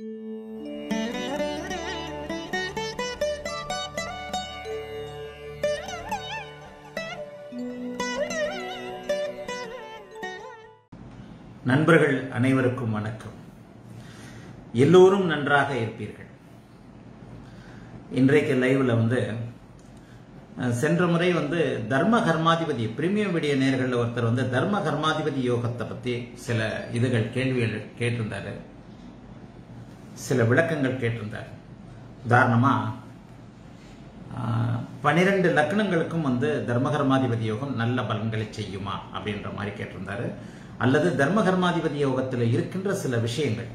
நண்பர்கள் அனைவருக்கும் வணக்கம். எல்லோரும் நன்றாக இருப்பீர்கள். இன்றைக்கு லைவ்ல சென்ற முறை தர்ம கர்மாதிபதி பிரீமியம் வீடியோ நேயர்கள் ஒருத்தர் தர்ம கர்மாதிபதி யோகத்தை பத்தி சில கேள்விகள் கேட்டிருந்தாரு, சில விளக்கங்கள் கேட்டிருந்தார். உதாரணமா 12 லக்னங்களுக்கும் தர்ம கர்மாதிபதி யோகம் நல்ல பலன்களை செய்யுமா அப்படின்ற மாதிரி கேட்டிருந்தாரு. அல்லது தர்ம கர்மாதிபதி யோகத்தில் இருக்கின்ற சில விஷயங்கள்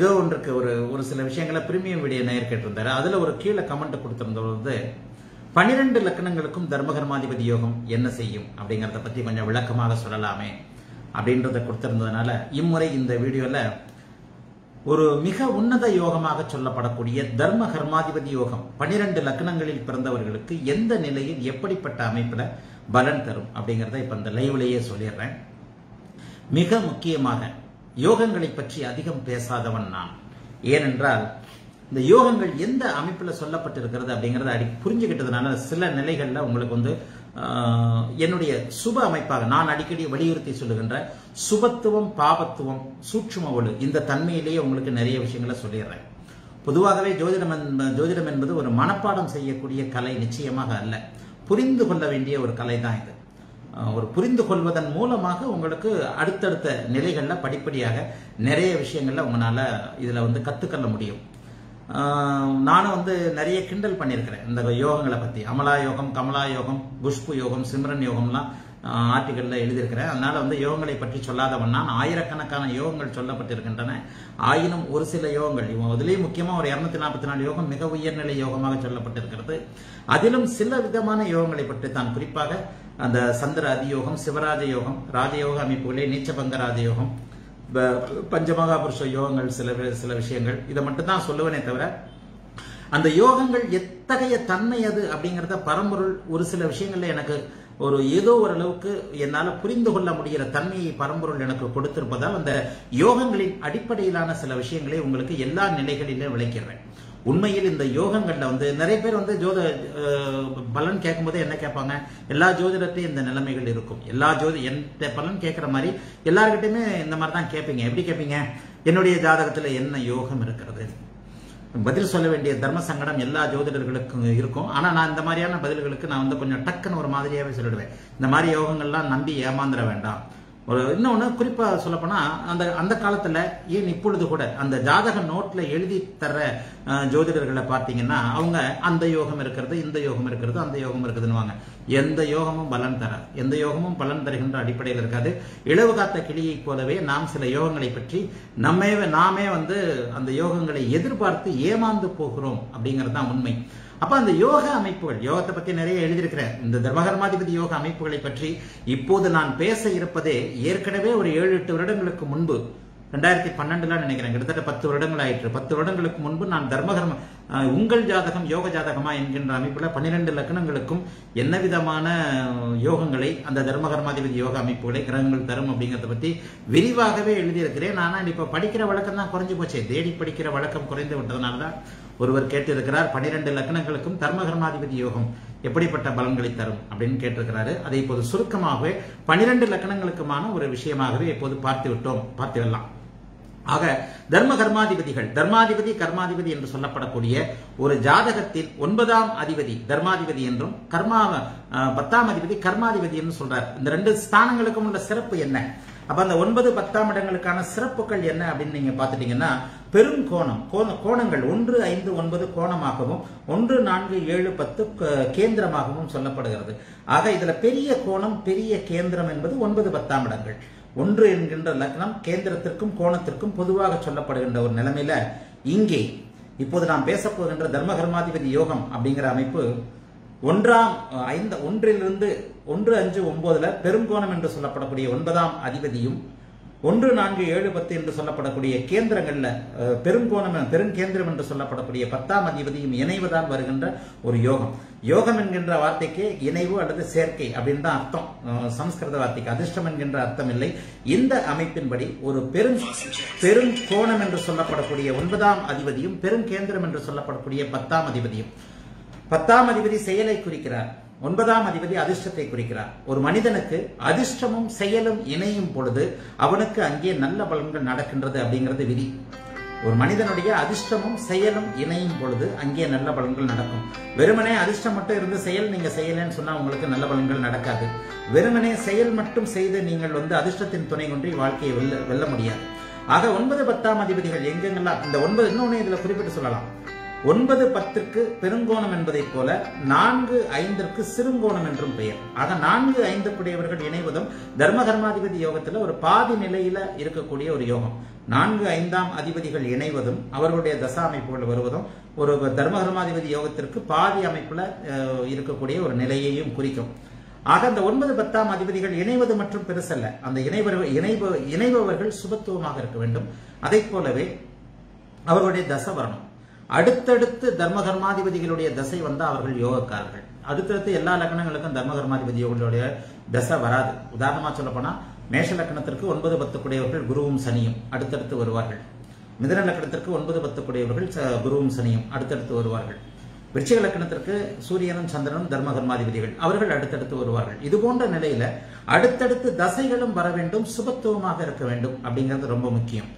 ஏதோ ஒன்றுக்கு ஒரு சில விஷயங்களை பிரீமியம் வீடியோ நேயர் கேட்டிருந்தாரு. அதில் ஒரு கீழே கமெண்ட் கொடுத்திருந்தது, 12 லக்னங்களுக்கும் தர்ம கர்மாதிபதி யோகம் என்ன செய்யும் அப்படிங்கிறத பற்றி கொஞ்சம் விளக்கமாக சொல்லலாமே அப்படின்றத கொடுத்திருந்ததுனால இம்முறை இந்த வீடியோவில் ஒரு மிக உன்னத யோகமாக சொல்லப்படக்கூடிய தர்ம கர்மாதிபதி யோகம் 12 லக்னங்களில் பிறந்தவர்களுக்கு எந்த நிலையில் எப்படிப்பட்ட அமைப்பில் பலன் தரும் அப்படிங்கிறத இப்போ இந்த லைவ்லேயே சொல்லிடுறேன். மிக முக்கியமாக யோகங்களை பற்றி அதிகம் பேசாதவன் நான். ஏனென்றால் இந்த யோகங்கள் எந்த அமைப்பில் சொல்லப்பட்டிருக்கிறது அப்படிங்கிறத புரிஞ்சுக்கிட்டதுனால சில நிலைகளில் உங்களுக்கு என்னுடைய சுப அமைப்பாக நான் அடிக்கடி வலியுறுத்தி சொல்லுகின்ற சுபத்துவம், பாபத்துவம், சூட்சும ஒளி இந்த தன்மையிலேயே உங்களுக்கு நிறைய விஷயங்களை சொல்லிடுறேன். பொதுவாகவே ஜோதிடம் என்பது ஒரு மனப்பாடம் செய்யக்கூடிய கலை நிச்சயமாக அல்ல, புரிந்து கொள்ள வேண்டிய ஒரு கலை தான் இது. ஒரு புரிந்து கொள்வதன் மூலமாக உங்களுக்கு அடுத்தடுத்த நிலைகளில் படிப்படியாக நிறைய விஷயங்கள்ல உங்களால் இதில் கற்றுக்கொள்ள முடியும். நானும் நிறைய கிண்டல் பண்ணியிருக்கிறேன் இந்த யோகங்களை பற்றி. அமலா யோகம், கமலா யோகம், குஷ்பு யோகம், சிம்ரன் யோகம்லாம் ஆர்டிகல்ல எழுதியிருக்கிறேன். அதனால யோகங்களை பற்றி சொல்லாதவன் நான். ஆயிரக்கணக்கான யோகங்கள் சொல்லப்பட்டிருக்கின்றன. ஆயினும் ஒரு சில யோகங்கள் அதுலேயும் முக்கியமாக ஒரு 244 யோகம் மிக உயர்நிலை யோகமாக சொல்லப்பட்டிருக்கிறது. அதிலும் சில விதமான யோகங்களை பற்றி தான், குறிப்பாக அந்த சந்திர அதியோகம், சிவராஜ யோகம், ராஜயோக அமைப்புகளே நீச்சபங்க ராஜயோகம், பஞ்சமகாபுருஷ யோகங்கள், சில விஷயங்கள் இதை மட்டும் தான் சொல்லுவனே தவிர அந்த யோகங்கள் எத்தகைய தன்மை அது அப்படிங்கிறத பரம்பொருள் ஒரு சில விஷயங்கள்ல எனக்கு ஏதோ ஓரளவுக்கு என்னால் புரிந்து கொள்ள முடிகிற தன்மையை பரம்பொருள் எனக்கு கொடுத்திருப்பதால் அந்த யோகங்களின் அடிப்படையிலான சில விஷயங்களை உங்களுக்கு எல்லா நிலைகளிலும் விளக்கிறேன். உண்மையில் இந்த யோகங்கள்ல நிறைய பேர் ஜோத பலன் கேட்கும்போது என்ன கேட்பாங்க, எல்லா ஜோதிடத்தையும் இந்த நிலைமைகள் இருக்கும், எல்லா எந்த பலன் கேட்குற மாதிரி எல்லாருக்கிட்டையுமே இந்த மாதிரி தான் கேட்பீங்க. எப்படி கேட்பீங்க? என்னுடைய ஜாதகத்துல என்ன யோகம் இருக்கிறது? பதில் சொல்ல வேண்டிய தர்ம சங்கடம் எல்லா ஜோதிடர்களுக்கும் இருக்கும். ஆனா நான் இந்த மாதிரியான பதில்களுக்கு நான் கொஞ்சம் டக்குன்னு ஒரு மாதிரியாவே சொல்லிடுவேன். இந்த மாதிரி யோகங்கள்லாம் நம்பி ஏமாந்துட வேண்டாம். ஒரு இன்னொன்று குறிப்பாக சொல்லப்போனா அந்த காலத்தில், ஏன் இப்பொழுது கூட அந்த ஜாதக நோட்டில் எழுதி தர ஜோதிடர்களை பார்த்தீங்கன்னா அவங்க அந்த யோகம் இருக்கிறது, இந்த யோகம் இருக்கிறது, அந்த யோகம் இருக்குதுன்னுவாங்க. எந்த யோகமும் பலன் தராது, எந்த யோகமும் பலன் தருகின்ற அடிப்படையில் இருக்காது. இழவு காத்த கிளியை போலவே நாம் சில யோகங்களை பற்றி நாமே அந்த யோகங்களை எதிர்பார்த்து ஏமாந்து போகிறோம் அப்படிங்கிறது தான் உண்மை. அப்ப அந்த யோக அமைப்புகள், யோகத்தை பத்தி நிறைய எழுதியிருக்கிறேன். இந்த தர்ம கர்மாதிபதி யோக அமைப்புகளை பற்றி இப்போது நான் பேச இருப்பதே ஏற்கனவே ஒரு 7-8 வருடங்களுக்கு முன்பு, 2012 நினைக்கிறேன், கிட்டத்தட்ட 10 வருடங்கள் ஆயிற்று. 10 வருடங்களுக்கு முன்பு நான் தர்மகர்ம உங்கள் ஜாதகம் யோக ஜாதகமா என்கின்ற அமைப்புல 12 லக்னங்களுக்கும் என்ன விதமான யோகங்களை அந்த தர்ம கர்மாதிபதி யோக அமைப்புகளை கிரகங்கள் தரும் அப்படிங்கிறத பத்தி விரிவாகவே எழுதியிருக்கிறேன். ஆனால் இப்ப படிக்கிற வழக்கம் தான் குறைஞ்சு போச்சு, தேடி படிக்கிற வழக்கம் குறைந்து விட்டதுனாலதான் ஒருவர் கேட்டிருக்கிறார், 12 லக்னங்களுக்கும் தர்ம கர்மாதிபதி யோகம் எப்படிப்பட்ட பலன்களை தரும் அப்படின்னு கேட்டிருக்கிறாரு. அதை இப்போது சுருக்கமாகவே 12 லக்னங்களுக்குமான ஒரு விஷயமாகவே இப்போது பார்த்துவிடலாம். ஆக தர்ம கர்மாதிபதிகள், தர்மாதிபதி கர்மாதிபதி என்று சொல்லப்படக்கூடிய ஒரு ஜாதகத்தில் 9ஆம் அதிபதி தர்மாதிபதி என்றும் 10ஆம் அதிபதி கர்மாதிபதி என்று சொல்றார். இந்த 2 ஸ்தானங்களுக்கும் உள்ள சிறப்பு என்ன, அப்ப அந்த 9, 10ஆம் இடங்களுக்கான சிறப்புகள் என்ன அப்படின்னு நீங்க பாத்துட்டீங்கன்னா, பெரும் கோணங்கள் 1, 5, 9 கோணமாகவும் 1, 4, 7, 10 கேந்திரமாகவும் சொல்லப்படுகிறது. ஆக இதுல பெரிய கோணம், பெரிய கேந்திரம் என்பது 9, 10ஆம் இடங்கள். 1 என்கின்ற லக்னம் கேந்திரத்திற்கும் கோணத்திற்கும் பொதுவாக சொல்லப்படுகின்ற ஒரு நிலைமையில இங்கே இப்போது நாம் பேச போகின்ற தர்ம கர்மாதிபதி யோகம் அப்படிங்கிற அமைப்பு 1லிருந்து 1, 5, 9ல பெருங்கோணம் என்று சொல்லப்படக்கூடிய 9ஆம் அதிபதியும் ஒன்று நான்கு ஏழு பத்து என்று சொல்லப்படக்கூடிய கேந்திரங்கள்ல பெருங்கேந்திரம் என்று சொல்லப்படக்கூடிய 10ஆம் அதிபதியும் இணைவதால் வருகின்ற ஒரு யோகம். யோகம் என்கின்ற வார்த்தைக்கு இணைவு அல்லது சேர்க்கை அப்படின்னு தான் அர்த்தம். சமஸ்கிருத வார்த்தைக்கு அதிர்ஷ்டம் என்கின்ற அர்த்தம் இல்லை. இந்த அமைப்பின்படி ஒரு பெருங்கோணம் என்று சொல்லப்படக்கூடிய 9ஆம் அதிபதியும் பெருங்கேந்திரம் என்று சொல்லப்படக்கூடிய 10ஆம் அதிபதியும், 10ஆம் அதிபதி செயலை குறிக்கிறார், 9ஆம் அதிபதி அதிர்ஷ்டத்தை குறிக்கிறார். ஒரு மனிதனுக்கு அதிர்ஷ்டமும் செயலும் இணையும் பொழுது அவனுக்கு அங்கே நல்ல பலன்கள் நடக்கின்றது அப்படிங்கிறது விதி. ஒரு மனிதனுடைய அதிர்ஷ்டமும் செயலும் இணையும் பொழுது அங்கே நல்ல பலன்கள் நடக்கும். வெறுமனே அதிர்ஷ்டம் மட்டும் இருந்து செயல் நீங்க செய்யலன்னு சொன்னா உங்களுக்கு நல்ல பலன்கள் நடக்காது. வெறுமனே செயல் மட்டும் செய்து நீங்கள் அதிர்ஷ்டத்தின் துணை கொண்டு வாழ்க்கையை வெல்ல முடியாது. ஆக 9, 10ஆம் அதிபதிகள் எங்கெங்கெல்லாம் இந்த 9 இன்னொன்னு இதுல குறிப்பிட்டு சொல்லலாம். 9, 10ற்கு பெருங்கோணம் என்பதை போல 4, 5ற்கு சிறுங்கோணம் என்றும் பெயர். ஆக 4, 5க்குடையவர்கள் இணைவதும் தர்ம கர்மாதிபதி யோகத்துல ஒரு பாதி நிலையில இருக்கக்கூடிய ஒரு யோகம். 4, 5ஆம் அதிபதிகள் இணைவதும் அவர்களுடைய தசா அமைப்புகள் வருவதும் ஒரு தர்ம கர்மாதிபதி யோகத்திற்கு பாதி அமைப்புல இருக்கக்கூடிய ஒரு நிலையையும் குறிக்கும். ஆக அந்த 9, 10ஆம் அதிபதிகள் இணைவது மற்றும் பெருசல்ல. அந்த இணைபவர்கள் சுபத்துவமாக இருக்க வேண்டும். அதை போலவே அவர்களுடைய தசை வரணும். அடுத்தடுத்து தர்ம கர்மாதிபதிகளுடைய தசை வந்தா அவர்கள் யோகக்காரர்கள். அடுத்தடுத்து எல்லா லக்னங்களுக்கும் தர்ம கர்மாதிபதிகளுடைய தசை வராது. உதாரணமா சொல்ல போனா மேஷ லக்னத்திற்கு 9, 10 கூடியவர்கள் குருவும் சனியும் அடுத்தடுத்து வருவார்கள். மிதுன லக்னத்திற்கு 9, 10 கூடியவர்கள் குருவும் சனியும் அடுத்தடுத்து வருவார்கள். விருச்சிக லக்னத்திற்கு சூரியனும் சந்திரனும் தர்ம கர்மாதிபதிகள், அவர்கள் அடுத்தடுத்து வருவார்கள். இது போன்ற நிலையில அடுத்தடுத்து தசைகளும் வர வேண்டும், சுபத்துவமாக இருக்க வேண்டும் அப்படிங்கிறது ரொம்ப முக்கியம்.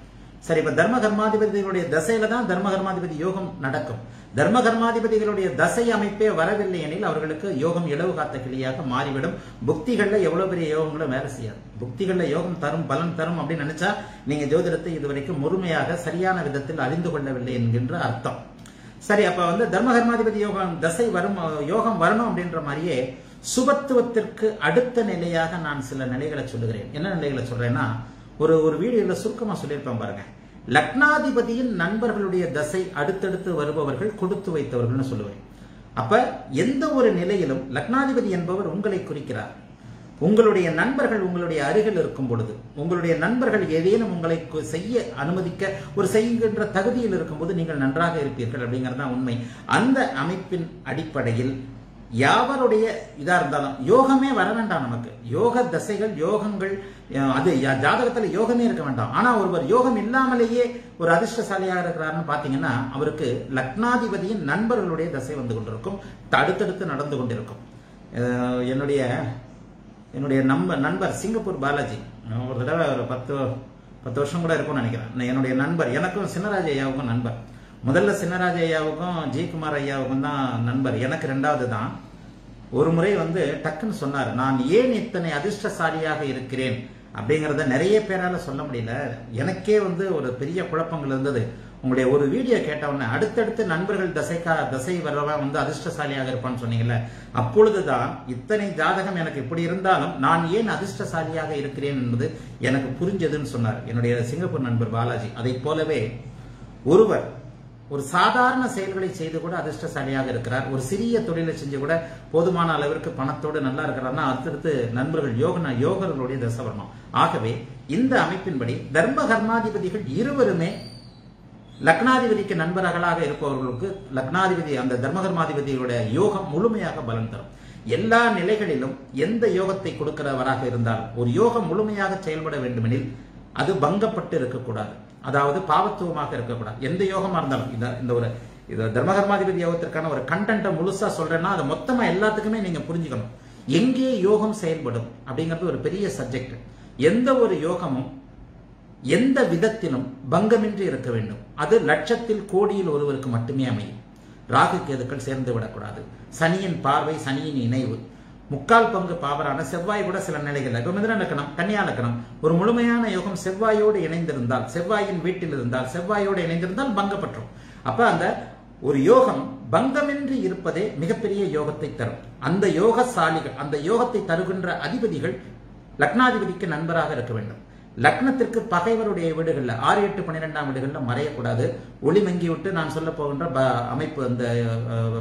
சரி, இப்ப தர்ம கர்மாதிபதிகளுடைய தசையில தான் தர்ம கர்மாதிபதி யோகம் நடக்கும். தர்ம கர்மாதிபதிகளுடைய தசை அமைப்பே வரவில்லை எனில் அவர்களுக்கு யோகம் இலவு காத்த கிளியாக மாறிவிடும். புக்திகள்ல எவ்வளவு பெரிய யோகங்களும் வேலை செய்யாது. புக்திகள்ல யோகம் தரும், பலன் தரும் அப்படின்னு நினைச்சா நீங்க ஜோதிடத்தை இதுவரைக்கும் முழுமையாக சரியான விதத்தில் அறிந்து கொள்ளவில்லை என்கின்ற அர்த்தம். சரி, அப்ப தர்ம கர்மாதிபதி யோகம் தசை வரும், யோகம் வரணும் அப்படின்ற மாதிரியே சுபத்துவத்திற்கு அடுத்த நிலையாக நான் சில நிலைகளை சொல்லுகிறேன். என்ன நிலைகளை சொல்றேன்னா, ஒரு வீடியோல சுருக்கமா சொல்லியிருப்பேன் பாருங்க. லக்னாதிபதியின் நண்பர்களுடைய தசை அடுத்தடுத்து வருபவர்கள் கொடுத்து வைத்தவர்கள்னு சொல்லுவேன். அப்ப எந்த ஒரு நிலையிலும் லக்னாதிபதி என்பவர் உங்களை குறிக்கிறார். உங்களுடைய நண்பர்கள் உங்களுடைய அருகில் இருக்கும் பொழுது, உங்களுடைய நண்பர்கள் ஏதேனும் உங்களை செய்ய அனுமதிக்க ஒரு செய்கின்ற தகுதியில் இருக்கும்போது நீங்கள் நன்றாக இருப்பீர்கள் அப்படிங்கறதுதான் உண்மை. அந்த அமைப்பின் அடிப்படையில் யாவருடைய இதா இருந்தாலும் யோகமே வர வேண்டாம். நமக்கு யோக தசைகள், யோகங்கள், அது ஜாதகத்துல யோகமே இருக்க வேண்டாம். ஆனா ஒருவர் யோகம் இல்லாமலேயே ஒரு அதிர்ஷ்டசாலியாக இருக்கிறாருன்னு பாத்தீங்கன்னா அவருக்கு லக்னாதிபதியின் நண்பர்களுடைய தசை வந்து கொண்டிருக்கும், அடுத்தடுத்து நடந்து கொண்டிருக்கும். என்னுடைய நண்பர் சிங்கப்பூர் பாலாஜி, ஒரு தடவை ஒரு 10 வருஷம் கூட இருக்கும்னு நினைக்கிறேன். என்னுடைய நண்பர், எனக்கும் சின்னராஜ் ஐயாவுக்கும் நண்பர். முதல்ல சின்னராஜ ஐயாவுக்கும் ஜெயக்குமார் ஐயாவுக்கும் தான் நண்பர், எனக்கு 2வது தான். ஒரு முறை டக்குன்னு சொன்னார், நான் ஏன் இத்தனை அதிர்ஷ்டசாலியாக இருக்கிறேன் அப்படிங்கிறத நிறைய பேரால சொல்ல முடியல. எனக்கே ஒரு பெரிய குழப்பங்கள் இருந்தது. உங்களுடைய ஒரு வீடியோ கேட்டவுடனே அடுத்தடுத்து நண்பர்கள் தசை வரவன் அதிர்ஷ்டசாலியாக இருப்பான்னு சொன்னீங்கல்ல, அப்பொழுதுதான் இத்தனை ஜாதகம் எனக்கு இப்படி இருந்தாலும் நான் ஏன் அதிர்ஷ்டசாலியாக இருக்கிறேன் என்பது எனக்கு புரிஞ்சதுன்னு சொன்னார் என்னுடைய சிங்கப்பூர் நண்பர் பாலாஜி. அதை போலவே ஒருவர் ஒரு சாதாரண செயல்களை செய்து கூட அதிர்ஷ்டசாலியாக இருக்கிறார். ஒரு சிறிய தொழிலை செஞ்சு கூட போதுமான அளவிற்கு பணத்தோடு நல்லா இருக்கிறார்னா அடுத்தடுத்து நண்பர்கள் யோகர்களுடைய தசை வரணும். ஆகவே இந்த அமைப்பின்படி தர்ம கர்மாதிபதிகள் இருவருமே லக்னாதிபதிக்கு நண்பர்களாக இருப்பவர்களுக்கு லக்னாதிபதி அந்த தர்ம கர்மாதிபதிகளுடைய யோகம் முழுமையாக பலன் தரும். எல்லா நிலைகளிலும் எந்த யோகத்தை கொடுக்கிறவராக இருந்தால் ஒரு யோகம் முழுமையாக செயல்பட வேண்டுமெனில் அது பங்கப்பட்டு இருக்கக்கூடாது, அதாவது பாவத்துவமாக இருக்கக்கூடாது. எந்த யோகமா இருந்தாலும் இந்த ஒரு தர்ம கர்மாதிபதி யோகத்திற்கான ஒரு கண்டென்ட்டை முழுசா சொல்றேன்னா அதை மொத்தமா எல்லாத்துக்குமே நீங்க புரிஞ்சுக்கணும். எங்கே யோகம் செயல்படும் அப்படிங்கிறது ஒரு பெரிய சப்ஜெக்ட். எந்த ஒரு யோகமும் எந்த விதத்திலும் பங்கமின்றி இருக்க வேண்டும். அது லட்சத்தில் கோடியில் ஒருவருக்கு மட்டுமே அமையும். ராகு கேதுக்கள் சேர்ந்து விடக்கூடாது. சனியின் பார்வை, சனியின் இணைவு, 3/4 பங்கு பாவரான செவ்வாய் கூட சில நிலைகள். இப்ப மிதுன லக்னம், கன்னியா லக்னம் ஒரு முழுமையான யோகம் செவ்வாயோடு இணைந்திருந்தால், செவ்வாயின் வீட்டில் இருந்தால், செவ்வாயோடு இணைந்திருந்தால் பங்கப்பற்றும். அப்ப அந்த ஒரு யோகம் பங்கமின்றி இருப்பதே மிகப்பெரிய யோகத்தை தரும். அந்த யோகசாலிகள், அந்த யோகத்தை தருகின்ற அதிபதிகள் லக்னாதிபதிக்கு நண்பராக இருக்க வேண்டும். லக்னத்திற்கு பகைவருடைய வீடுகளில் 6, 8, 12ஆம் வீடுகளில் மறையக்கூடாது. ஒளி மங்கிவிட்டு நான் சொல்ல போகின்ற அமைப்பு அந்த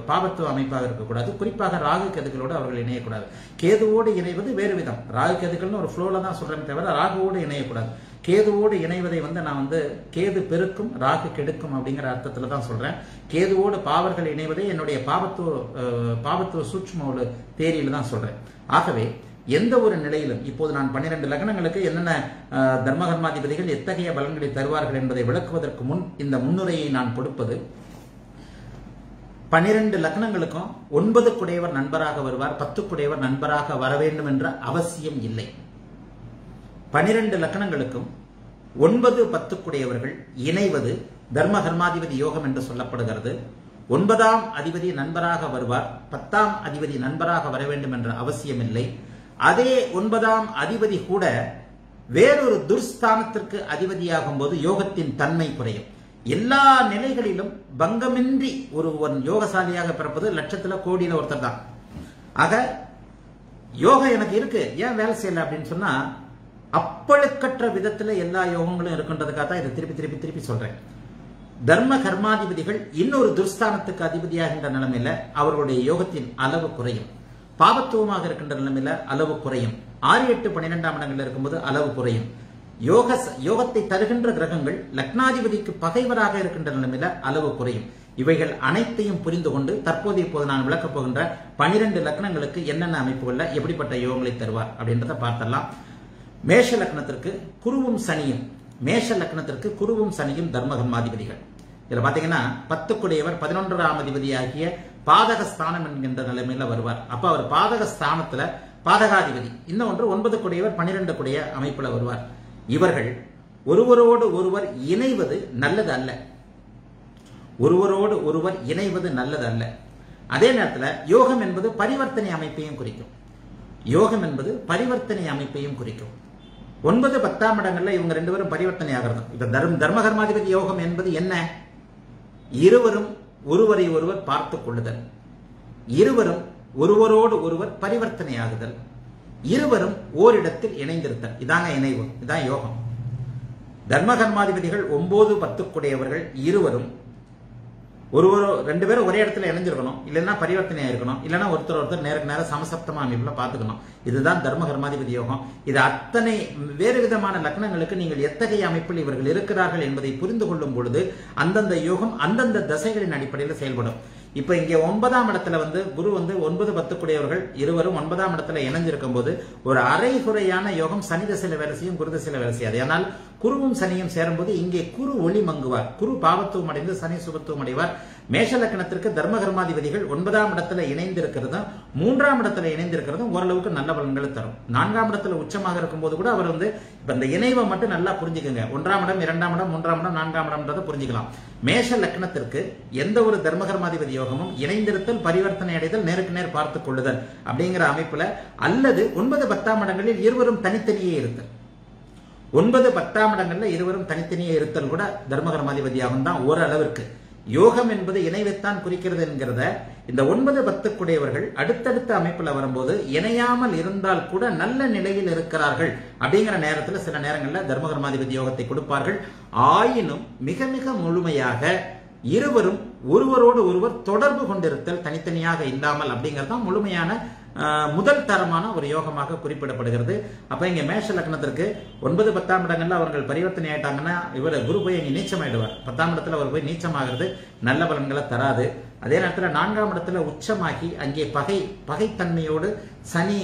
பாபத்துவ அமைப்பாக இருக்கக்கூடாது. குறிப்பாக ராகு கதுக்களோடு அவர்கள் இணையக்கூடாது. கேதுவோடு இணைவது வேறு விதம். ராகு கதுக்கள்னு ஒரு ஃப்ளோவில் தான் சொல்கிறேன் தவிர ராகுவோடு இணையக்கூடாது. கேதுவோடு இணைவதை நான் கேது பெருக்கும் ராகு கெடுக்கும் அப்படிங்கிற அர்த்தத்தில் தான் சொல்கிறேன். கேதுவோடு பாவர்கள் இணைவதை என்னுடைய பாபத்துவ சூட்சும ஒரு தேரியில் தான் சொல்கிறேன். ஆகவே எந்த ஒரு நிலையிலும் இப்போது நான் 12 லக்னங்களுக்கு என்னென்ன தர்மகர்மாதிபதிகள் எத்தகைய பலன்களை தருவார்கள் என்பதை விளக்குவதற்கு முன் இந்த முன்னுரையை நான் கொடுப்பது, 12 லக்னங்களுக்கும் 9க்குடையவர் நண்பராக வருவார், 10க்குடையவர் நண்பராக வர வேண்டும் என்ற அவசியம் இல்லை. 12 லக்னங்களுக்கும் 9, 10க்குடையவர்கள் இணைவது தர்மகர்மாதிபதி யோகம் என்று சொல்லப்படுகிறது. 9ஆம் அதிபதி நண்பராக வருவார், 10ஆம் அதிபதி நண்பராக வர வேண்டும் என்ற அவசியம் இல்லை. அதே 9ஆம் அதிபதி கூட வேறொரு துர்ஸ்தானத்திற்கு அதிபதியாகும் போது யோகத்தின் தன்மை குறையும். எல்லா நிலைகளிலும் பங்கமின்றி ஒருவன் யோகசாலியாக பிறப்பது லட்சத்துல கோடியில ஒருத்தர் தான். ஆக யோகம் எனக்கு இருக்கு, ஏன் வேலை செய்யல அப்படின்னு சொன்னா அப்பழுக்கற்ற விதத்துல எல்லா யோகங்களும் இருக்குன்றதுக்காக தான் இதை திருப்பி சொல்றேன். தர்ம கர்மாதிபதிகள் இன்னொரு துர்ஸ்தானத்துக்கு அதிபதியாகின்ற நிலைமையில அவர்களுடைய யோகத்தின் அளவு குறையும். பாபத்துவமாக இருக்கின்ற நிலைமையில அளவு குறையும். 6, 8, 12ஆம் இடங்களில் இருக்கும்போது அளவு குறையும். யோகத்தை தருகின்ற கிரகங்கள் லக்னாதிபதிக்கு பகைவராக இருக்கின்ற நிலைமையில அளவு குறையும். இவைகள் அனைத்தையும் புரிந்து கொண்டு இப்போது நான் விளக்கப் போகின்ற 12 லக்னங்களுக்கு என்னென்ன அமைப்புகள்ல எப்படிப்பட்ட யோகங்களை தருவார் அப்படின்றத பார்த்தலாம். மேஷ லக்னத்திற்கு குருவும் சனியும் தர்மகர்மாதிபதிகள். இதுல பாத்தீங்கன்னா 10க்குடையவர் 11ஆம் அதிபதி ஆகிய பாதகஸ்தானம் என்கின்ற நிலைமையில வருவார். அப்ப அவர் பாதகஸ்தானத்துல பாதகாதிபதி. இன்னொன்று 9க்குடையவர் 12க்குடைய அமைப்புல வருவார். இவர்கள் ஒருவரோடு ஒருவர் இணைவது நல்லது அல்ல. அதே நேரத்துல யோகம் என்பது பரிவர்த்தனை அமைப்பையும் குறிக்கும். 9, 10ஆம் இடங்கள்ல இவங்க 2 பேரும் பரிவர்த்தனை ஆகிறது. இப்ப தர்மகர்மாதிபதி யோகம் என்பது என்ன? இருவரும் ஒருவரை ஒருவர் பார்த்துக் கொள்ளுதல், இருவரும் ஒருவரோடு ஒருவர் பரிவர்த்தனை ஆகுதல், இருவரும் ஓரிடத்தில் இணைந்திருத்தல். இதாங்க இணைவு, இதான் யோகம். தர்மகர்மாதிபதிகள் 9, 10க்குடையவர்கள் இருவரும் ஒருவரோ 2 பேரும் ஒரே இடத்துல இணைஞ்சிருக்கணும், இல்லைன்னா பரிவர்த்தனையா இருக்கணும், இல்லைன்னா ஒருத்தர் ஒருத்தர் நேருக்கு நேரம் சமசப்தமா அமைப்புல பாத்துக்கணும். இதுதான் தர்மகர்மாதிபதி யோகம். இது அத்தனை வேறு விதமான லக்னங்களுக்கு நீங்கள் எத்தகைய அமைப்பில் இவர்கள் இருக்கிறார்கள் என்பதை புரிந்து கொள்ளும் பொழுது அந்தந்த யோகம் அந்தந்த தசைகளின் அடிப்படையில் செயல்படும். இப்ப இங்க 9ஆம் இடத்துல குரு 9, 10க்குடையவர்கள் இருவரும் 9ஆம் இடத்துல இணைஞ்சிருக்கும் போது ஒரு அரைகுறையான யோகம் சனி தசையில வேலை செய்யும், குரு தசையில வேலை செய்யாது. ஆனால் குருவும் சனியும் சேரும்போது இங்கே குரு ஒளி மங்குவார், குரு பாவத்துவம் அடைந்து சனி சுபத்துவம் அடைவார். மேஷ லக்னத்திற்கு தர்மகர்மாதிபதிகள் 9ஆம் இடத்துல இணைந்திருக்கிறதும் 3ஆம் இடத்துல இணைந்திருக்கிறதும் ஓரளவுக்கு நல்ல பலன்களை தரும். 4ஆம் இடத்துல உச்சமாக இருக்கும் போது கூட அவர் இப்ப இந்த இணைவை மட்டும் நல்லா புரிஞ்சுக்கோங்க. 1ஆம் இடம், 2ஆம் இடம், 3ஆம் இடம், 4ஆம் இடம்ன்றதை புரிஞ்சுக்கலாம். மேஷ லக்னத்திற்கு எந்த ஒரு தர்மகர்மாதிபதி யோகமும் இணைந்திருத்தல், பரிவர்த்தனை அடைதல், நேருக்கு நேர் பார்த்துக் கொள்ளுதல் அப்படிங்கிற அமைப்புல அல்லது 9, 10ஆம் இடங்களில் இருவரும் தனித்தனியே இருத்தல். 9, 10ஆம் இடங்கள்ல இருவரும் தனித்தனியே இருத்தல் கூட தர்மகர்மாதிபதியாகவும் தான் ஓரளவிற்கு. யோகம் என்பது இணைவைத்தான் குறிக்கிறது என்கிறத இந்த 9, 10க்குடையவர்கள் அடுத்தடுத்த அமைப்புல வரும்போது இணையாமல் இருந்தால் கூட நல்ல நிலையில் இருக்கிறார்கள் அப்படிங்கிற நேரத்துல சில நேரங்களில் தர்மகர்மாதிபதி யோகத்தை கொடுப்பார்கள். ஆயினும் மிக மிக முழுமையாக இருவரும் ஒருவரோடு ஒருவர் தொடர்பு கொண்டிருத்தல், தனித்தனியாக இல்லாமல் அப்படிங்கறதுதான் முழுமையான முதல் தரமான ஒரு யோகமாக குறிப்பிடப்படுகிறது. அப்ப இங்க மேஷ லக்னத்திற்கு 9, 10ஆம் இடங்கள்ல அவர்கள் பரிவர்த்தனை ஆயிட்டாங்கன்னா இவர் குரு போய் இங்க நீச்சமாயிடுவார். 10ஆம் இடத்துல அவர் போய் நீச்சமாகிறது நல்ல பலன்களை தராது. அதே நேரத்தில் 4ஆம் இடத்துல உச்சமாகி அங்கே பகைத்தன்மையோடு சனி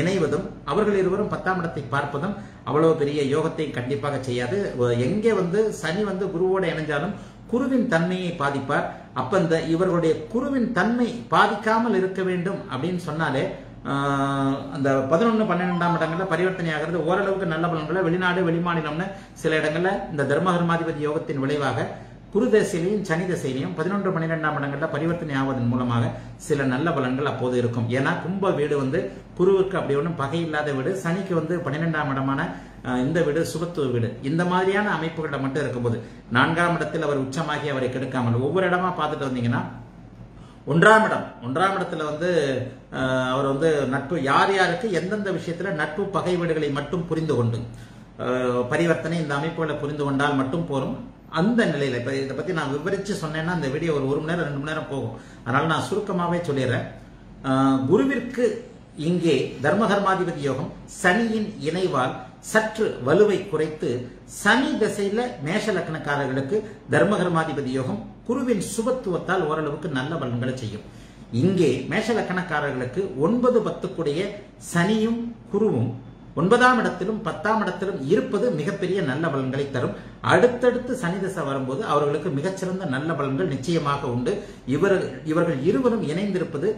இணைவதும் அவர்கள் இருவரும் 10ஆம் இடத்தை பார்ப்பதும் அவ்வளவு பெரிய யோகத்தை கண்டிப்பாக செய்யாது. எங்கே சனி குருவோட இணைஞ்சாலும் குருவின் தன்மையை பாதிப்பார். அப்ப இந்த இவர்களுடைய குருவின் தன்மை பாதிக்காமல் இருக்க வேண்டும் அப்படின்னு சொன்னாலே அந்த 11, 12ஆம் இடங்கள்ல பரிவர்த்தனை ஆகிறது ஓரளவுக்கு நல்ல பலன்களை. வெளிநாடு, வெளிமாநிலம்னு சில இடங்கள்ல இந்த தர்மகர்மாதிபதி யோகத்தின் விளைவாக குரு தசையிலையும் சனி தசையிலையும் 11, 12ஆம் இடங்கள்ல பரிவர்த்தனை ஆவதன் மூலமாக சில நல்ல பலன்கள் அப்போது இருக்கும். ஏன்னா கும்ப வீடு குருவுக்கு அப்படி ஒன்றும் பகை இல்லாத வீடு, சனிக்கு 12ஆம் இடமான இந்த வீடு சுபத்துவ வீடு. இந்த மாதிரியான அமைப்புகள்ல மட்டும் இருக்கும்போது 4ஆம் இடத்தில் அவர் உச்சமாகி அவரை கெடுக்காமல் ஒவ்வொரு இடமா பார்த்துட்டு வந்தீங்கன்னா 1ஆம் இடத்துல அவர் நட்பு யாருக்கு எந்தெந்த விஷயத்துல நட்பு பகை வீடுகளை மட்டும் புரிந்து கொண்டு பரிவர்த்தனை இந்த அமைப்புகளை புரிந்து கொண்டால் மட்டும் போரும். அந்த நிலையில இப்ப இதை பத்தி நான் விவரிச்சு சொன்னேன்னா அந்த வீடியோ ஒரு 1 மணி நேரம் 2 மணி நேரம் போகும். அதனால நான் சுருக்கமாவே சொல்லிடுறேன். குருவிற்கு இங்கே தர்மகர்மாதிபதி யோகம் சனியின் இணைவால் சற்று வலுவை குறைத்து சனி திசையில மேஷ லக்னக்காரர்களுக்கு தர்மகர்மாதிபதி யோகம் குருவின் சுபத்துவத்தால் ஓரளவுக்கு நல்ல பலன்களை செய்யும். இங்கே மேஷ லக்னக்காரர்களுக்கு 9-10 சனியும் குருவும் 9ஆம் இடத்திலும் 10ஆம் இடத்திலும் இருப்பது மிகப்பெரிய நல்ல பலன்களை தரும். அடுத்தடுத்து சனி திசை வரும்போது அவர்களுக்கு மிகச்சிறந்த நல்ல பலன்கள் நிச்சயமாக உண்டு. இவர்கள் இருவரும் இணைந்திருப்பது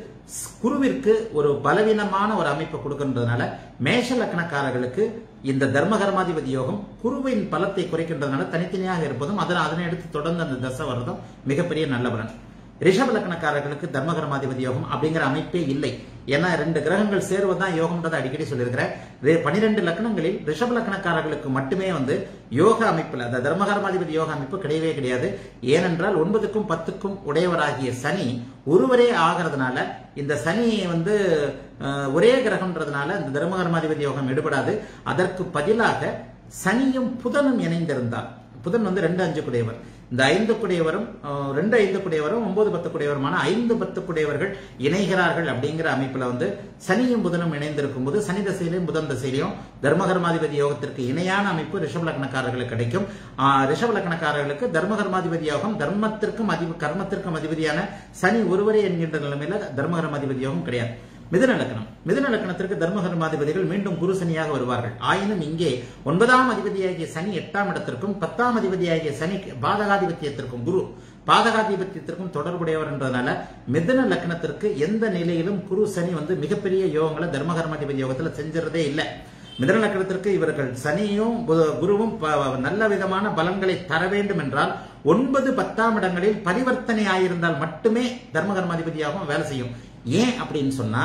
குருவிற்கு ஒரு பலவீனமான ஒரு அமைப்பை கொடுக்கின்றதுனால மேஷ லக்னக்காரர்களுக்கு இந்த தர்மகர்மாதிபதி யோகம் குருவின் பலத்தை குறைக்கின்றதுனால தனித்தனியாக இருப்பதும் அதனை அடுத்து தொடர்ந்து அந்த திசை வருவதும் மிகப்பெரிய நல்ல பலன். ரிஷப லக்னக்காரர்களுக்கு தர்மகர்மாதிபதி யோகம் அப்படிங்கிற அமைப்பே இல்லை. ஏன்னா 2 கிரகங்கள் சேருவதுதான் யோகம்ன்றதை அடிக்கடி சொல்லியிருக்கிறேன். 12 லக்னங்களில் ரிஷப லக்னக்காரர்களுக்கு மட்டுமே யோக அமைப்புல அந்த தர்மகர்மாதிபதி யோக அமைப்பு கிடையவே கிடையாது. ஏனென்றால் 9க்கும் 10க்கும் உடையவராகிய சனி ஒருவரே ஆகிறதுனால இந்த சனி ஒரே கிரகம்ன்றதுனால இந்த தர்மகர்மாதிபதி யோகம் எடுபடாது. அதற்கு பதிலாக சனியும் புதனும் இணைந்திருந்தார். புதன் 2-5 இந்த 5 2-5 9-10 5-10 இணைகிறார்கள். அப்படிங்கிற அமைப்புல சனியும் புதனும் இணைந்திருக்கும் போது சனி திசையிலும் புதன் திசையிலும் தர்மகர்மாதிபதி யோகத்திற்கு இணையான அமைப்பு ரிஷப லக்னக்காரர்களுக்கு கிடைக்கும். ரிஷப லக்னக்காரர்களுக்கு தர்மகர்மாதிபதி யோகம் தர்மத்திற்கும் கர்மத்திற்கும் அதிபதியான சனி ஒருவரே என்கின்ற நிலைமையில தர்மகர்மாதிபதி யோகம் கிடையாது. மிதுன லக்னத்திற்கு தர்மகர்மாதிபதிகள் மீண்டும் குரு சனியாக வருவார்கள். ஆயினும் இங்கே 9ஆம் அதிபதியாகிய சனி 8ஆம் இடத்திற்கும் 10ஆம் அதிபதியாகிய சனி பாதகாதிபத்தியத்திற்கும் குரு பாதகாதிபத்தியத்திற்கும் தொடர்புடையவர் என்றதுனால மிதுன லக்னத்திற்கு எந்த நிலையிலும் குரு சனி மிகப்பெரிய யோகங்களை தர்மகர்மாதிபதி யோகத்துல செஞ்சிடறதே இல்லை. மிதுன லக்னத்திற்கு இவர்கள் சனியும் குருவும் நல்ல விதமான பலன்களை தர வேண்டும் என்றால் 9-10ஆம் இடங்களில் பரிவர்த்தனை ஆயிருந்தால் மட்டுமே தர்மகர்மாதிபதியாகவும் வேலை செய்யும். ஏன் அப்படின்னு சொன்னா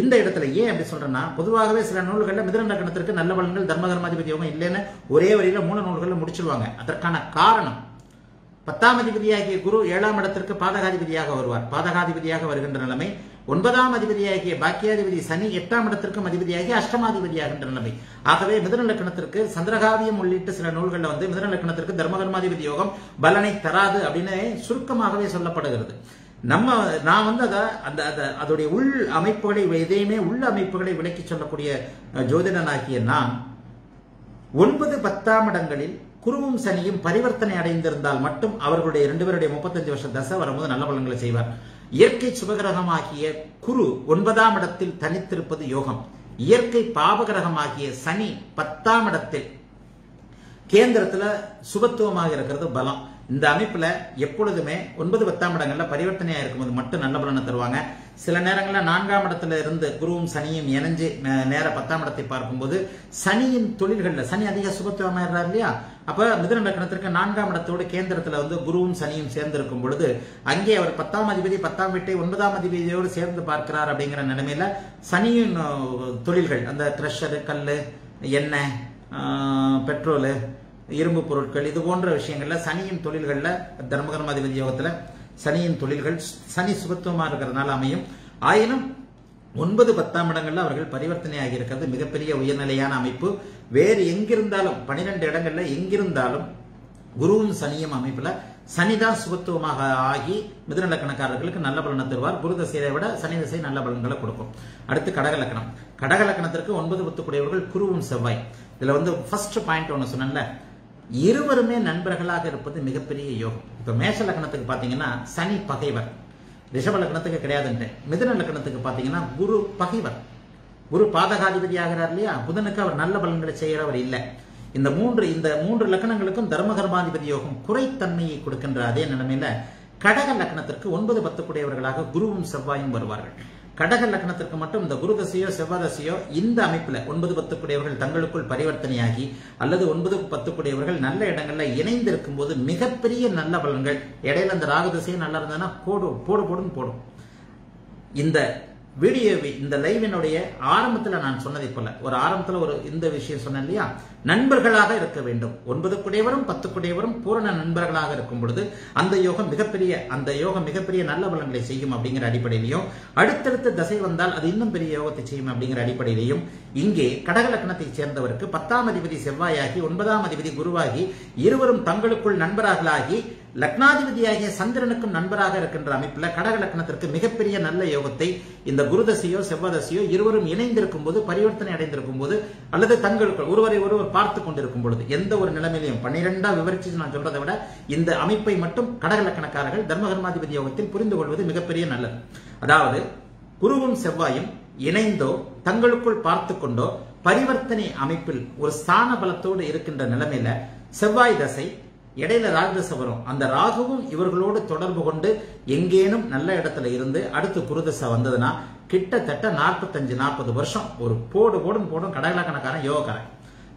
இந்த இடத்துல ஏன் அப்படி சொல்றேன்னா பொதுவாகவே சில நூல்களில் மிதுன லக்னத்திற்கு நல்ல பலன்கள் தர்மகர்மாதிபதி யோகம் இல்லைன்னு ஒரே வழியில 3 நூல்களில் முடிச்சிருவாங்க. அதற்கான காரணம் 10ஆம் அதிபதியாகிய குரு 7ஆம் இடத்திற்கு பாதகாதிபதியாக வருவார். பாதகாதிபதியாக வருகின்ற நிலைமை 9ஆம் அதிபதியாகிய பாக்கியாதிபதி சனி 8ஆம் இடத்திற்கும் அதிபதியாகிய அஷ்டமாதிபதியாகின்ற நிலைமை. ஆகவே மிதுன லக்னத்திற்கு சந்திரகாவியம் உள்ளிட்ட சில நூல்களில் மிதுன லக்னத்திற்கு தர்மகர்மாதிபதி யோகம் பலனை தராது அப்படின்னு சுருக்கமாகவே சொல்லப்படுகிறது. நான் அதோடைய உள் அமைப்புகளை எதையுமே உள்ள அமைப்புகளை விளக்கி சொல்லக்கூடிய ஜோதிடனாகிய நான் 9-10ஆம் இடங்களில் குருவும் சனியும் பரிவர்த்தனை அடைந்திருந்தால் மட்டும் அவர்களுடைய 2 பேருடைய 35 வருஷ தசை வரும்போது நல்ல பலன்களை செய்வார். இயற்கை சுபகிரகமாகிய குரு 9ஆம் இடத்தில் தனித்திருப்பது யோகம். இயற்கை பாபகிரகமாகிய சனி 10ஆம் இடத்தில் கேந்திரத்துல சுபத்துவமாக இருக்கிறது பலம். இந்த அமைப்புல எப்பொழுதுமே 9-10ஆம் இடங்கள்ல பரிவர்த்தனையா இருக்கும்போது மட்டும் நல்ல பலனை தருவாங்க. சில நேரங்கள்ல 4ஆம் இடத்துல இருந்து குருவும் சனியும் இணைஞ்சு நேர 10ஆம் இடத்தை பார்க்கும்போது சனியின் தொழில்கள்ல சனி அதிக சுபத்துவமாயிடுறாரு இல்லையா. அப்ப மிதுன லக்னத்திற்கு 4ஆம் இடத்தோடு கேந்திரத்துல குருவும் சனியும் சேர்ந்து இருக்கும் பொழுது அங்கே அவர் 10ஆம் அதிபதி 10ஆம் வீட்டை 9ஆம் அதிபதியோடு சேர்ந்து பார்க்கிறார். அப்படிங்கிற நிலைமையில சனியின் தொழில்கள் அந்த கிரஷரு கல்லு எண்ணெய் பெட்ரோலு இரும்பு பொருட்கள் இது போன்ற விஷயங்கள்ல சனியின் தொழில்கள்ல தர்மகர்மாதிபதி யோகத்துல சனியின் தொழில்கள் சனி சுபத்துவமா இருக்கிறதுனால அமையும். ஆயினும் 9-10ஆம் இடங்கள்ல அவர்கள் பரிவர்த்தனை ஆகியிருக்கிறது மிகப்பெரிய உயர்நிலையான அமைப்பு. வேறு எங்கிருந்தாலும் 12 இடங்கள்ல எங்கிருந்தாலும் குருவும் சனியும் அமைப்புல சனிதான் சுபத்துவமாக ஆகி மிதுன லக்னக்காரர்களுக்கு நல்ல பலனை தருவார். குரு திசையை விட சனி திசை நல்ல பலன்களை கொடுக்கும். அடுத்து கடகலக்கணம். கடகலக்கணத்திற்கு 9-10 குருவும் செவ்வாய். இதுல ஃபர்ஸ்ட் பாயிண்ட் ஒன்னு சொன்னேன்ல இருவருமே நண்பர்களாக இருப்பது மிகப்பெரிய யோகம். இப்ப மேஷ லக்னத்துக்கு பாத்தீங்கன்னா சனி பகைவர், ரிஷப லக்னத்துக்கு கிடையாதுன்ட்டு. மிதுன லக்னத்துக்கு பாத்தீங்கன்னா குரு பகைவர், குரு பாதகாதிபதி ஆகிறார் இல்லையா. புதனுக்கு அவர் நல்ல பலன்களை செய்யறவர் இல்லை. இந்த மூன்று லக்னங்களுக்கும் தர்மகர்மாதிபதி யோகம் குறைத்தன்மையை கொடுக்கின்ற அதே நிலைமையில கடக லக்னத்திற்கு 9-10 குருவும் செவ்வாயும் வருவார்கள். கடக லக்னத்திற்கு மட்டும் இந்த குரு தசையோ செவ்வாய் தசையோ இந்த அமைப்புல 9-10 தங்களுக்குள் பரிவர்த்தனையாகி அல்லது 9-10 நல்ல இடங்கள்ல இணைந்து இருக்கும் போது மிகப்பெரிய நல்ல பலன்கள். இடையில அந்த ராகு தசையும் நல்லா இருந்ததுன்னா போடும் போடும் போடும் போடும். இந்த video in the live in Odia, Armathalan and Sonadipola, or Armathala or in the Vishay Sonalia, Nanbergalaga recommendum, one by the Kudevarum, Patukudevarum, Puran and Nanbergalaga Kumbudu, and the Yoham Mikapiri, and the Yoham Mikapiri and Alabalan Lesayum of being Radipadilio, Adatha the Sevandal, Adinum Perio, the Chim of being Radipadilio, Inge, Katakalakanathi Chan the work, Patamadivi Sevayaki, Unbadamadivi Guruagi, Yerurum Tangalakul Nanbaraglagi. லக்னாதிபதியாகிய சந்திரனுக்கும் நண்பராக இருக்கின்ற அமைப்பில் கடக லக்னத்திற்கு மிகப்பெரிய நல்ல யோகத்தை இந்த குருதசியோ செவ்வாதசியோ இருவரும் இணைந்திருக்கும் போது பரிவர்த்தனை அடைந்திருக்கும் போது அல்லது தங்களுக்குள் ஒருவரை ஒருவர் பார்த்து கொண்டிருக்கும் பொழுது எந்த ஒரு நிலைமையிலும் 12ஆ விவரிச்சு நான் சொல்றதை விட இந்த அமைப்பை மட்டும் கடக லக்னக்காரர்கள் தர்மகர்மாதிபதி யோகத்தில் புரிந்து கொள்வது மிகப்பெரிய நல்லது. அதாவது குருவும் செவ்வாயும் இணைந்தோ தங்களுக்குள் பார்த்து கொண்டோ பரிவர்த்தனை அமைப்பில் ஒரு ஸ்தான பலத்தோடு இருக்கின்ற நிலைமையில செவ்வாய் தசை இடையில ராகுதசை வரும். அந்த ராகுவும் இவர்களோடு தொடர்பு கொண்டு எங்கேனும் நல்ல இடத்துல இருந்து அடுத்து குருதசை வந்ததுன்னா கிட்டத்தட்ட 45-40 வருஷம் ஒரு போடு போடும் கடகலக்கணக்காரன் யோகக்காரன்.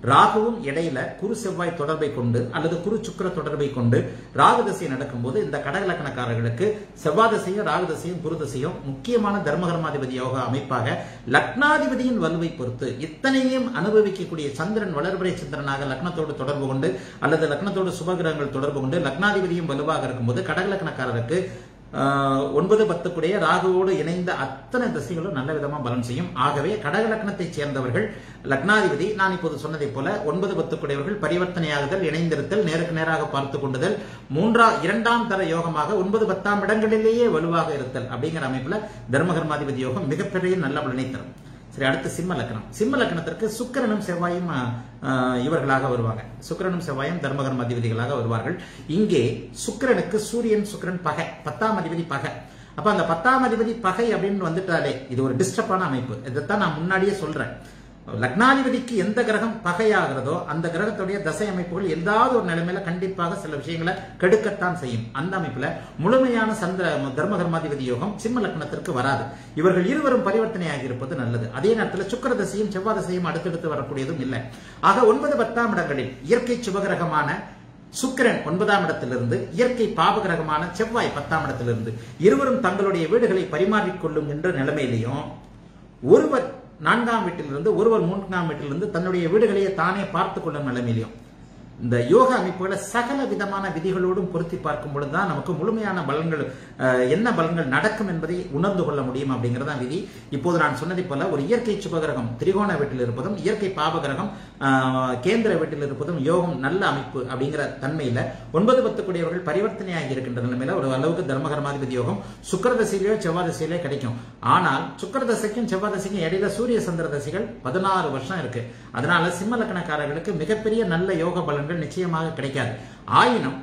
ராகுவும் இடையில குரு செவ்வாய் தொடர்பை கொண்டு அல்லது குரு சுக்கிர தொடர்பை கொண்டு ராகுதசை நடக்கும்போது இந்த கடகலக்கணக்காரர்களுக்கு செவ்வாதசையும் ராகுதசையும் குருதசையும் முக்கியமான தர்மகர்மாதிபதி யோக அமைப்பாக லக்னாதிபதியின் வலுவை பொறுத்து இத்தனையும் அனுபவிக்கக்கூடிய சந்திரன் வளர்பிறை சந்திரனாக லக்னத்தோடு தொடர்பு கொண்டு அல்லது லக்னத்தோடு சுபகிரகங்கள் தொடர்பு கொண்டு லக்னாதிபதியும் வலுவாக இருக்கும்போது கடகலக்கணக்காரருக்கு 9-10 ராகுவோடு இணைந்த அத்தனை திசைகளும் நல்ல விதமா பலன் செய்யும். ஆகவே கடக லக்னத்தைச் சேர்ந்தவர்கள் லக்னாதிபதி நான் இப்போது சொன்னதை போல 9-10 பரிவர்த்தனையாகுதல் இணைந்திருத்தல் நேருக்கு நேராக பார்த்து கொண்டுதல் 2ஆம் தர யோகமாக 9-10 இடங்களிலேயே வலுவாக இருத்தல் அப்படிங்கிற அமைப்புல தர்மகர்மாதிபதி யோகம் மிகப்பெரிய நல்ல பலனை தரும். சரி, அடுத்து சிம்ம லக்னம். சிம்ம லக்னத்திற்கு சுக்கிரனும் செவ்வாயும் இவர்களாக வருவாங்க. சுக்கிரனும் செவ்வாயும் தர்மகர்ம அதிபதிகளாக வருவார்கள். இங்கே சுக்கிரனுக்கு சூரியன் சுக்கிரன் பகை, 10ஆம் அதிபதி பகை. அப்ப அந்த 10ஆம் அதிபதி பகை அப்படின்னு வந்துட்டாலே இது ஒரு டிஸ்டர்பான அமைப்பு. இதைத்தான் நான் முன்னாடியே சொல்றேன். லக்னாதிபதிக்கு எந்த கிரகம் பகையாகிறதோ அந்த கிரகத்துடைய தசை அமைப்புகள் ஏதாவது ஒரு நிலைமையில கண்டிப்பாக சில விஷயங்களை கெடுக்கத்தான் செய்யும். அந்த அமைப்புல முழுமையான தர்மகர்மாதிபதி யோகம் சிம்ம லக்னத்திற்கு வராது. இவர்கள் இருவரும் பரிவர்த்தனையாகி இருப்பது நல்லது. அதே நேரத்தில் சுக்கிர தசையும் செவ்வாதசையும் அடுத்தடுத்து வரக்கூடியதும் இல்லை. ஆக 9-10 இடங்களில் இயற்கை சுபகிரகமான சுக்கிரன் 9ஆம் இடத்திலிருந்து இயற்கை பாபகிரகமான செவ்வாய் 10ஆம் இடத்திலிருந்து இருவரும் தங்களுடைய வீடுகளை பரிமாறிக்கொள்ளும் என்ற நிலைமையிலையும் ஒருவர் 4ஆம் வீட்டிலிருந்து ஒருவர் 3ஆம் வீட்டிலிருந்து தன்னுடைய வீடுகளையே தானே பார்த்துக் கொள்ளும் நிலைமையிலும் இந்த யோக அமைப்புகளை சகல விதமான விதிகளோடும் பொருத்தி பார்க்கும் பொழுதுதான் நமக்கு முழுமையான பலன்கள் என்ன பலன்கள் நடக்கும் என்பதை உணர்ந்து கொள்ள முடியும் அப்படிங்கிறதா விதி. இப்போது நான் சொன்னதை போல ஒரு இயற்கை சுபகிரகம் திரிகோண வீட்டில் இருப்பதும் இயற்கை பாபகிரகம் கேந்திர வீட்டில் இருப்பதும் யோகம் நல்ல அமைப்பு அப்படிங்கிற தன்மையில 9-10 பரிவர்த்தனையாகி இருக்கின்ற நிலைமையில ஒரு அளவுக்கு தர்மகர்மாதிபதி யோகம் சுக்கரதசையிலோ செவ்வாதசையிலோ கிடைக்கும். ஆனால் சுக்கரதசைக்கும் செவ்வாதசைக்கும் இடையில சூரிய சந்திர தசைகள் 16 வருஷம் இருக்கு. அதனால சிம்ம லக்னக்காரர்களுக்கு மிகப்பெரிய நல்ல யோக பலன் நிச்சயமாக கிடைக்காது. ஆயினும்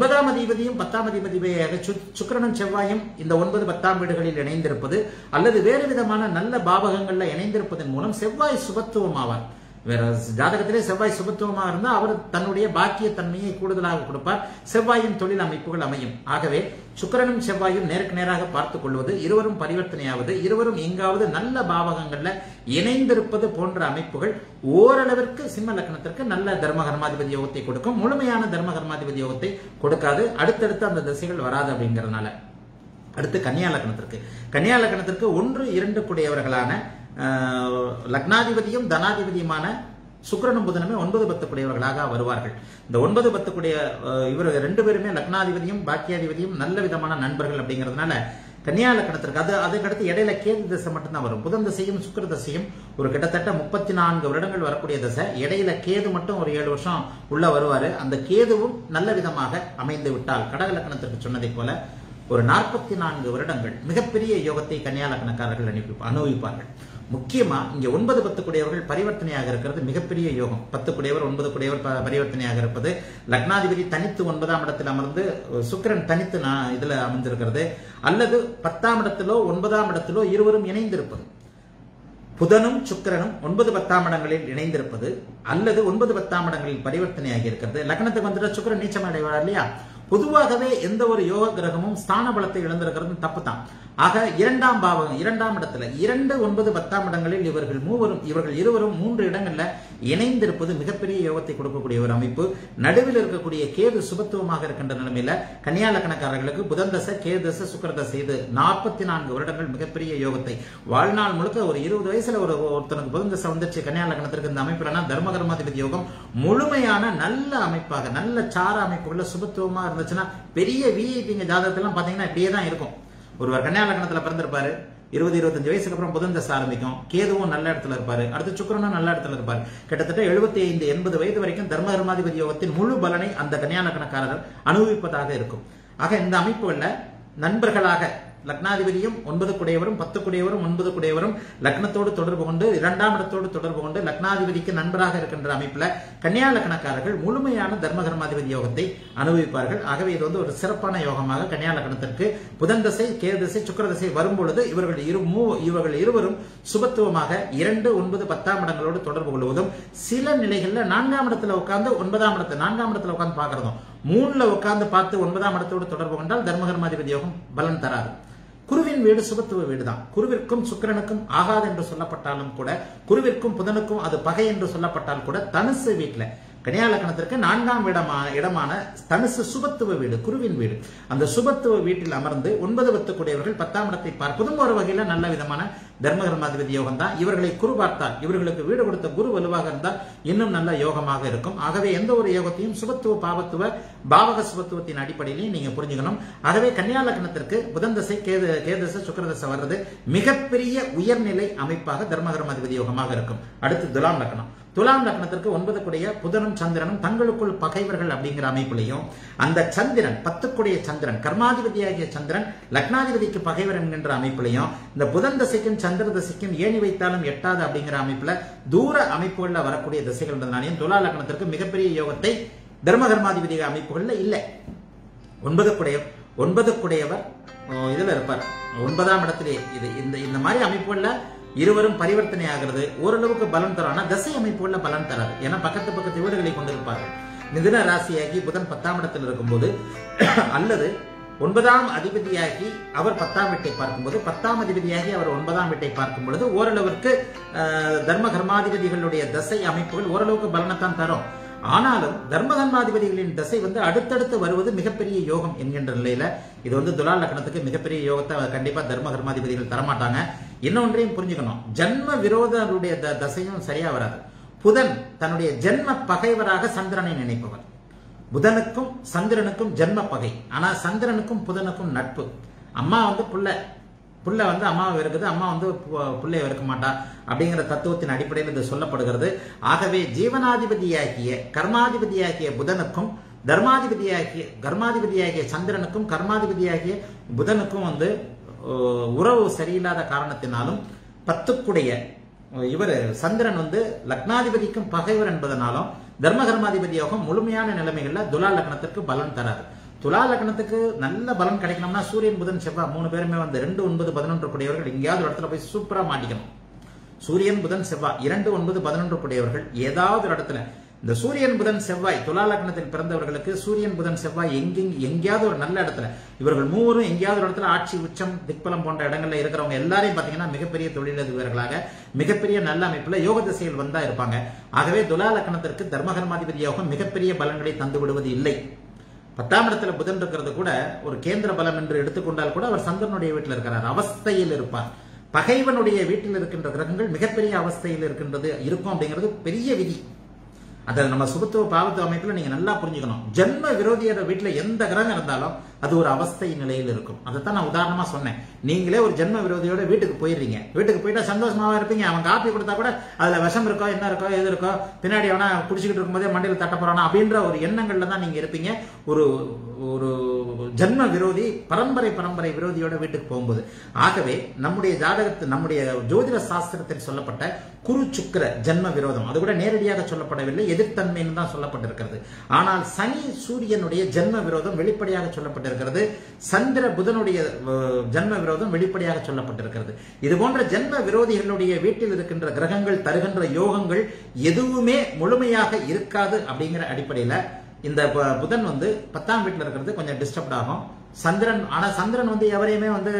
9ஆம் அதிபதியும் 10ஆம் அதிபதியாக சுக்கிரனும் செவ்வாயும் இந்த 9-10 வீடுகளில் இணைந்திருப்பது அல்லது வேறு விதமான நல்ல பாவகங்கள்ல இணைந்திருப்பதன் மூலம் செவ்வாய் சுபத்துவமாவார். வேற ஜாதகத்திலே செவ்வாய் சுபத்துவமாக இருந்தால் அவர் தன்னுடைய பாக்கிய தன்மையை கூடுதலாக கொடுப்பார். செவ்வாயின் தொழில் அமைப்புகள் அமையும். ஆகவே சுக்கிரனும் செவ்வாயும் நேருக்கு நேராக பார்த்துக் கொள்வது இருவரும் பரிவர்த்தனையாவது இருவரும் எங்காவது நல்ல பாவகங்கள்ல இணைந்திருப்பது போன்ற அமைப்புகள் ஓரளவிற்கு சிம்ம லக்னத்திற்கு நல்ல தர்மகர்மாதிபதி யோகத்தை கொடுக்கும். முழுமையான தர்மகர்மாதிபதி யோகத்தை கொடுக்காது. அடுத்தடுத்து அந்த திசைகள் வராது அப்படிங்கிறதுனால அடுத்து கன்னியா லக்னத்திற்கு. கன்னியா லக்னத்திற்கு 1-2 கூடியவர்களான லக்னாதிபதியும் தனாதிபதியுமான சுக்கிரனும் புதனுமே 9-10 வருவார்கள். இந்த 9-10 இவர் 2 பேருமே லக்னாதிபதியும் பாக்கியாதிபதியும் நல்ல விதமான நண்பர்கள் அப்படிங்கிறதுனால கன்னியா லக்னத்திற்கு அதுக்கடுத்து இடையில கேது தசை மட்டும்தான் வரும். புதன் தசையும் சுக்கிர தசையும் ஒரு கிட்டத்தட்ட 34 வருடங்கள் வரக்கூடிய தசை. இடையில கேது மட்டும் ஒரு 7 வருஷம் உள்ள வருவாரு. அந்த கேதுவும் நல்ல விதமாக அமைந்து விட்டால் கடக லக்னத்திற்கு சொன்னதை போல ஒரு 44 வருடங்கள் மிகப்பெரிய யோகத்தை கன்னியா லக்னக்காரர்கள் அனுபவிப்பார்கள். முக்கியமா இங்க 9-10 பரிவர்த்தனையாக இருக்கிறது மிகப்பெரிய யோகம். 10-9 பரிவர்த்தனையாக இருப்பது லக்னாதிபதி தனித்து 9ஆம் இடத்தில் அமர்ந்து சுக்கிரன் தனித்து இதுல அமைந்திருக்கிறது அல்லது 10ஆம் இடத்திலோ 9ஆம் இடத்திலோ இருவரும் இணைந்திருப்பது புதனும் சுக்கிரனும் 9-10 இடங்களில் இணைந்திருப்பது அல்லது 9-10 இடங்களில் பரிவர்த்தனையாகி இருக்கிறது. லக்னத்துக்கு வந்துட்டு சுக்கிரன் நீச்சம் அடைவார் இல்லையா? பொதுவாகவே எந்த ஒரு யோக கிரகமும் ஸ்தான பலத்தை இழந்திருக்கிறது தப்பு தான். ஆக இரண்டாம் பாவகம் இரண்டாம் இடத்துல 2, 9, 10 இடங்களில் இவர்கள் இருவரும் 3 இடங்கள்ல இணைந்திருப்பது மிகப்பெரிய யோகத்தை கொடுக்கக்கூடிய ஒரு அமைப்பு. நடுவில் இருக்கக்கூடிய கேது சுபத்துவமாக இருக்கின்ற நிலைமையில கன்னியா லக்னக்காரர்களுக்கு புதன் தசை, கேது தசை, சுக்கிர தசை இது 44 வருடங்கள் மிகப்பெரிய யோகத்தை. வாழ்நாள் முழுக்க ஒரு 20 வயசுல ஒருத்தனுக்கு புதன் தசை வந்துச்சு கன்னியா லக்னத்திற்கு, இந்த அமைப்புலன்னா தர்ம கர்மாதிபதி யோகம் முழுமையான நல்ல அமைப்பாக, நல்ல சார அமைப்புகள்ல சுபத்துவமா இருந்துச்சுன்னா பெரிய விஐபிங்க ஜாதகத்தெல்லாம் பாத்தீங்கன்னா இப்படியே தான் இருக்கும். ஒருவர் கன்னியா லக்னத்துல பிறந்திருப்பாரு, 20, 25 வயசுக்கு அப்புறம் புதன் தசை ஆரம்பிக்கும், கேதுவும் நல்ல இடத்துல இருப்பாரு, அடுத்து சுக்கிரனும் நல்ல இடத்துல இருப்பாரு, கிட்டத்தட்ட 75, 80 வயது வரைக்கும் தர்ம கர்மாதிபதி யோகத்தின் முழு பலனை அந்த கன்னியா லக்னக்காரர்கள் அனுபவிப்பதாக இருக்கும். ஆக இந்த அமைப்புல நண்பர்களாக லக்னாதிபதியும் 9 குடையவரும் 10 குடையவரும் 9 குடையவரும் லக்னத்தோடு தொடர்பு கொண்டு 2ஆம் இடத்தோடு தொடர்பு கொண்டு லக்னாதிபதிக்கு நண்பராக இருக்கின்ற அமைப்புல கன்னியா லக்னக்காரர்கள் முழுமையான தர்ம கர்மாதிபதி யோகத்தை அனுபவிப்பார்கள். ஆகவே இது வந்து ஒரு சிறப்பான யோகமாக கன்னியா லக்னத்திற்கு புதன் தசை, கேது தசை, சுக்கிர தசை வரும்பொழுது இவர்கள் இருவரும் சுபத்துவமாக 2, 9, 10 இடங்களோடு தொடர்பு கொள்வதும், சில நிலைகள்ல 4ஆம் இடத்துல உட்கார்ந்து 9ஆம் இடத்துல 4ஆம் இடத்துல உட்கார்ந்து பாக்குறதும், 3ல உட்கார்ந்து பார்த்து 9ஆம் இடத்தோடு தொடர்பு கொண்டால் தர்ம கர்மாதிபதி யோகம் பலன் தராது. குருவின் வீடு சுபத்துவ வீடுதான். குருவிற்கும் சுக்கிரனுக்கும் ஆகாது என்று சொல்லப்பட்டாலும் கூட, குருவிற்கும் புதனுக்கும் அது பகை என்று சொல்லப்பட்டால் கூட, தனுசு வீட்டுல கன்னியா லக்னத்திற்கு 4ஆம் இடமான தனுசு சுபத்துவ வீடு, குருவின் வீடு, அந்த சுபத்துவ வீட்டில் அமர்ந்து 9, 10 குடையவர்கள் 10ஆம் இடத்தை பார்ப்பதும் ஒரு வகையில நல்ல விதமான தர்ம கர்மாதிபதி யோகம் தான். இவர்களை குரு பார்த்தால், இவர்களுக்கு வீடு கொடுத்த குரு வலுவாக இருந்தால் இன்னும் நல்ல யோகமாக இருக்கும். ஆகவே எந்த ஒரு யோகத்தையும் சுபத்துவ பாவத்துவ பாவக சுபத்துவத்தின் அடிப்படையிலேயே நீங்க புரிஞ்சுக்கணும். ஆகவே கன்னியா லக்னத்திற்கு புதன் தசை, கேது தசை, சுக்கிர தசை வர்றது மிகப்பெரிய உயர்நிலை அமைப்பாக தர்ம கர்மாதிபதி யோகமாக இருக்கும். அடுத்து துலாம் லக்னம். துலாம் லக்னத்திற்கு 9 குடைய புதனும் சந்திரனும் தங்களுக்குள் பகைவர்கள் அப்படிங்கிற அமைப்புலையும், அந்த சந்திரன் 10 குடைய சந்திரன் கர்மாதிபதியாகிய சந்திரன் லக்னாதிபதிக்கு பகைவர் என்கின்ற அமைப்புலையும், இந்த புதன் தசைக்கும் சந்திர தசைக்கும் ஏணி வைத்தாலும் எட்டாது அப்படிங்கிற அமைப்புல தூர அமைப்புகள்ல வரக்கூடிய தசைகள் இருந்ததுனாலையும் துலா லக்னத்திற்கு மிகப்பெரிய யோகத்தை தர்ம கர்மாதிபதி அமைப்புகள்ல இல்ல. 9 குடையவர் இதுல இருப்பார் 9ஆம் இடத்திலே. இது இந்த மாதிரி அமைப்புகள்ல இருவரும் பரிவர்த்தனை ஆகிறது, ஓரளவுக்கு பலன் தரும். ஆனா தசை அமைப்புகள்ல பலன் தராது. ஏன்னா பக்கத்து வீடுகளை கொண்டிருப்பார்கள். மிதுன ராசியாகி புதன் 10ஆம் இடத்தில் இருக்கும்போது அல்லது 9ஆம் அதிபதியாகி அவர் 10ஆம் வீட்டை பார்க்கும்போது, 10ஆம் அதிபதியாகி அவர் 9ஆம் வீட்டை பார்க்கும் பொழுது ஓரளவுக்கு தர்ம கர்மாதிபதிகளுடைய தசை அமைப்புகள் ஓரளவுக்கு பலனத்தான் தரும். ஆனாலும் தர்ம கர்மாதிபதிகளின் தசை வந்து அடுத்தடுத்து வருவது மிகப்பெரிய யோகம் என்கின்ற நிலையில இது வந்து துலா லக்னத்துக்கு மிகப்பெரிய யோகத்தை கண்டிப்பா தர்ம கர்மாதிபதிகள் தரமாட்டாங்க. இன்னொன்றையும் புரிஞ்சுக்கணும், ஜென்ம விரோதனுடைய தசையும் சரியா வராது. புதன் தன்னுடைய ஜென்ம பகைவராக சந்திரனை நினைப்பவர். புதனுக்கும் சந்திரனுக்கும் ஜென்ம பகை, ஆனா சந்திரனுக்கும் புதனுக்கும் நட்பு. அம்மா வந்து புள்ள வந்து அம்மாவை வெறுக்குது, அம்மா வந்து பிள்ளைய வெறுக்க மாட்டா அப்படிங்கிற தத்துவத்தின் அடிப்படையில் இது சொல்லப்படுகிறது. ஆகவே ஜீவனாதிபதியாகிய கர்மாதிபதியாகிய புதனுக்கும் கர்மாதிபதியாகிய சந்திரனுக்கும் கர்மாதிபதியாகிய புதனுக்கும் வந்து உறவு சரியில்லாத காரணத்தினாலும் 10 குடைய இவர் சந்திரன் வந்து லக்னாதிபதிக்கும் பகைவர் என்பதனாலும் தர்ம கர்மாதிபதி யோகம் முழுமையான நிலைமைகள்ல துலா லக்னத்திற்கு பலன் தராது. துலா லக்னத்துக்கு நல்ல பலன் கிடைக்கணும்னா சூரியன், புதன், செவ்வாய் 3 பேருமே வந்து 2, 9, 11 குடையவர்கள் எங்கேயாவது இடத்துல போய் சூப்பரா மாட்டிக்கணும். சூரியன், புதன், செவ்வாய் 2, 9, 11 குடையவர்கள் ஏதாவது இடத்துல. இந்த சூரியன், புதன், செவ்வாய் துலா லக்னத்தில் பிறந்தவர்களுக்கு சூரியன், புதன், செவ்வாய் எங்கேயாவது ஒரு நல்ல இடத்துல இவர்கள் மூவரும் எங்கேயாவது ஒரு இடத்துல ஆட்சி உச்சம் திக்பலம் போன்ற இடங்கள்ல இருக்கிறவங்க எல்லாரையும் பாத்தீங்கன்னா மிகப்பெரிய தொழிலதிபர்களாக மிகப்பெரிய நல்ல அமைப்புல யோக திசையில் வந்தா இருப்பாங்க. ஆகவே துலா லக்னத்திற்கு தர்ம கர்மாதிபதியாகவும் மிகப்பெரிய பலன்களை தந்து விடுவது இல்லை. 10ஆம் இடத்துல புதன் இருக்கிறது கூட ஒரு கேந்திர பலம் என்று எடுத்துக்கொண்டால் கூட அவர் சந்திரனுடைய வீட்டில் இருக்கிறார், அவஸ்தையில் இருப்பார். பகைவனுடைய வீட்டில் இருக்கின்ற கிரகங்கள் மிகப்பெரிய அவஸ்தையில் இருக்கும் அப்படிங்கிறது பெரிய விதி. அதை நம்ம சுபத்துவ பாவத்துவ அமைப்புல நீங்க நல்லா புரிஞ்சுக்கணும். ஜென்ம விரோதியோட வீட்டுல எந்த கிரகம் இருந்தாலும் அது ஒரு அவஸ்தை நிலையில் இருக்கும். அதைத்தான் நான் உதாரணமா சொன்னேன். நீங்களே ஒரு ஜென்ம விரோதியோட வீட்டுக்கு போயிடுறீங்க, வீட்டுக்கு போயிட்டா சந்தோஷமாவா இருப்பீங்க. அவன் காப்பி கொடுத்தா கூட அதுல விஷம் இருக்கோ என்ன இருக்கோ எது இருக்கோ, பின்னாடி அவனா குடிச்சுக்கிட்டு இருக்கும்போதே மண்டையில தட்ட போறானா அப்படின்ற ஒரு எண்ணங்கள்ல தான் நீங்க இருப்பீங்க. ஒரு ஜென்ம விரோதி பரம்பரை விரோதியோட வீட்டுக்கு போகும்போது. ஆகவே நம்முடைய ஜாதகத்தில், நம்முடைய ஜோதிட சாஸ்திரத்தில் சொல்லப்பட்ட குரு சுக்கிர ஜென்ம விரோதம் அது கூட நேரடியாக சொல்லப்படவில்லை, எதிர்த்தன்மைன்னு தான் சொல்லப்பட்டிருக்கிறது. ஆனால் சனி சூரியனுடைய ஜென்ம விரோதம் வெளிப்படையாக சொல்லப்பட்டிருக்கிறது. சந்திர புதனுடைய ஜென்ம விரோதம் வெளிப்படையாக சொல்லப்பட்டிருக்கிறது. இது போன்ற ஜென்ம விரோதிகளுடைய வீட்டில் இருக்கின்ற கிரகங்கள் தருகின்ற யோகங்கள் எதுவுமே முழுமையாக இருக்காது அப்படிங்கிற அடிப்படையில இந்த புதன் வந்து 10ஆம் வீட்டில் இருக்கிறது கொஞ்சம் டிஸ்டர்ப்ட் ஆகும். சந்திரன், ஆனா சந்திரன் வந்து எவரையுமே வந்து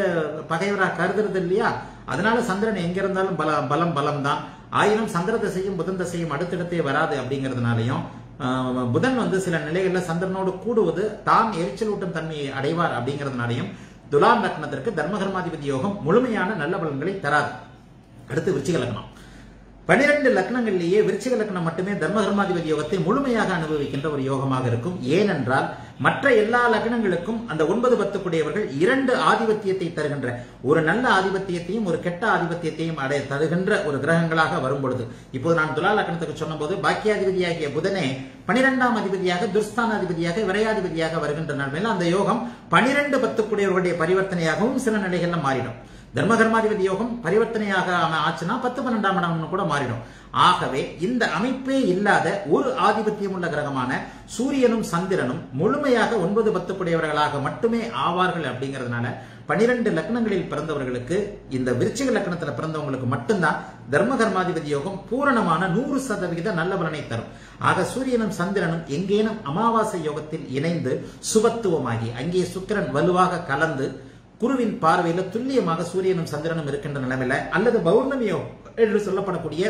பகைவரா கருதுறது இல்லையா, அதனால சந்திரன் எங்க இருந்தாலும் பலம் பலம் தான். ஆயினும் சந்திர திசையும் புதன் திசையும் அடுத்தடுத்தே வராது. அப்படிங்கிறதுனாலையும் புதன் வந்து சில நிலைகள்ல சந்திரனோடு கூடுவது தான் எரிச்சல் ஊட்டும் தன்மையை அடைவார். அப்படிங்கிறதுனாலையும் துலாம் லக்னத்திற்கு தர்மகர்மாதிபதி யோகம் முழுமையான நல்ல பலன்களை தராது. அடுத்து விருச்சிக லக்னம். 12 லக்னங்களிலேயே விருச்சிக லக்னம் மட்டுமே தர்மகர்மாதிபதி யோகத்தை முழுமையாக அனுபவிக்கின்ற ஒரு யோகமாக இருக்கும். ஏனென்றால் மற்ற எல்லா லக்னங்களுக்கும் அந்த 9, 10 கூடியவர்கள் 2 ஆதிபத்தியத்தை தருகின்ற, ஒரு நல்ல ஆதிபத்தியத்தையும் ஒரு கெட்ட ஆதிபத்தியத்தையும் அடைய தருகின்ற ஒரு கிரகங்களாக வரும் பொழுது, இப்போது நான் துலா லக்னத்துக்கு சொன்ன போது பாக்கியாதிபதியாகிய புதனே 12ஆம் அதிபதியாக, துர்ஸ்தானாதிபதியாக, விரையாதிபதியாக வருகின்ற நிலைமையில் அந்த யோகம் 12, 10 கூடியவர்களுடைய பரிவர்த்தனையாகவும் சில நிலைகள்ல மாறிடும். தர்மகர்மாதிபதி யோகம் பரிவர்த்தனையாக ஆச்சுன்னா 10, 12ஆம் இடம்னு கூட மாறிடும். ஆகவே இந்த அமைப்பே இல்லாத ஒரு ஆதிபத்தியம் உள்ள கிரகமான சூரியனும் சந்திரனும் முழுமையாக 9, 10 உடையவர்களாக மட்டுமே ஆவார்கள். அப்படிங்கிறதுனால 12 லக்னங்களில் பிறந்தவர்களுக்கு, இந்த விருச்சிக லக்னத்துல பிறந்தவங்களுக்கு மட்டும்தான் தர்மகர்மாதிபதி யோகம் பூரணமான 100% நல்ல பலனை தரும். ஆக சூரியனும் சந்திரனும் எங்கேனும் அமாவாசை யோகத்தில் இணைந்து சுபத்துவமாகி அங்கே சுக்கிரன் வலுவாக கலந்து குருவின் பார்வையில துல்லியமாக சூரியனும் சந்திரனும் இருக்கின்ற நிலைமையில, அல்லது பௌர்ணமி யோகம் என்று சொல்லப்படக்கூடிய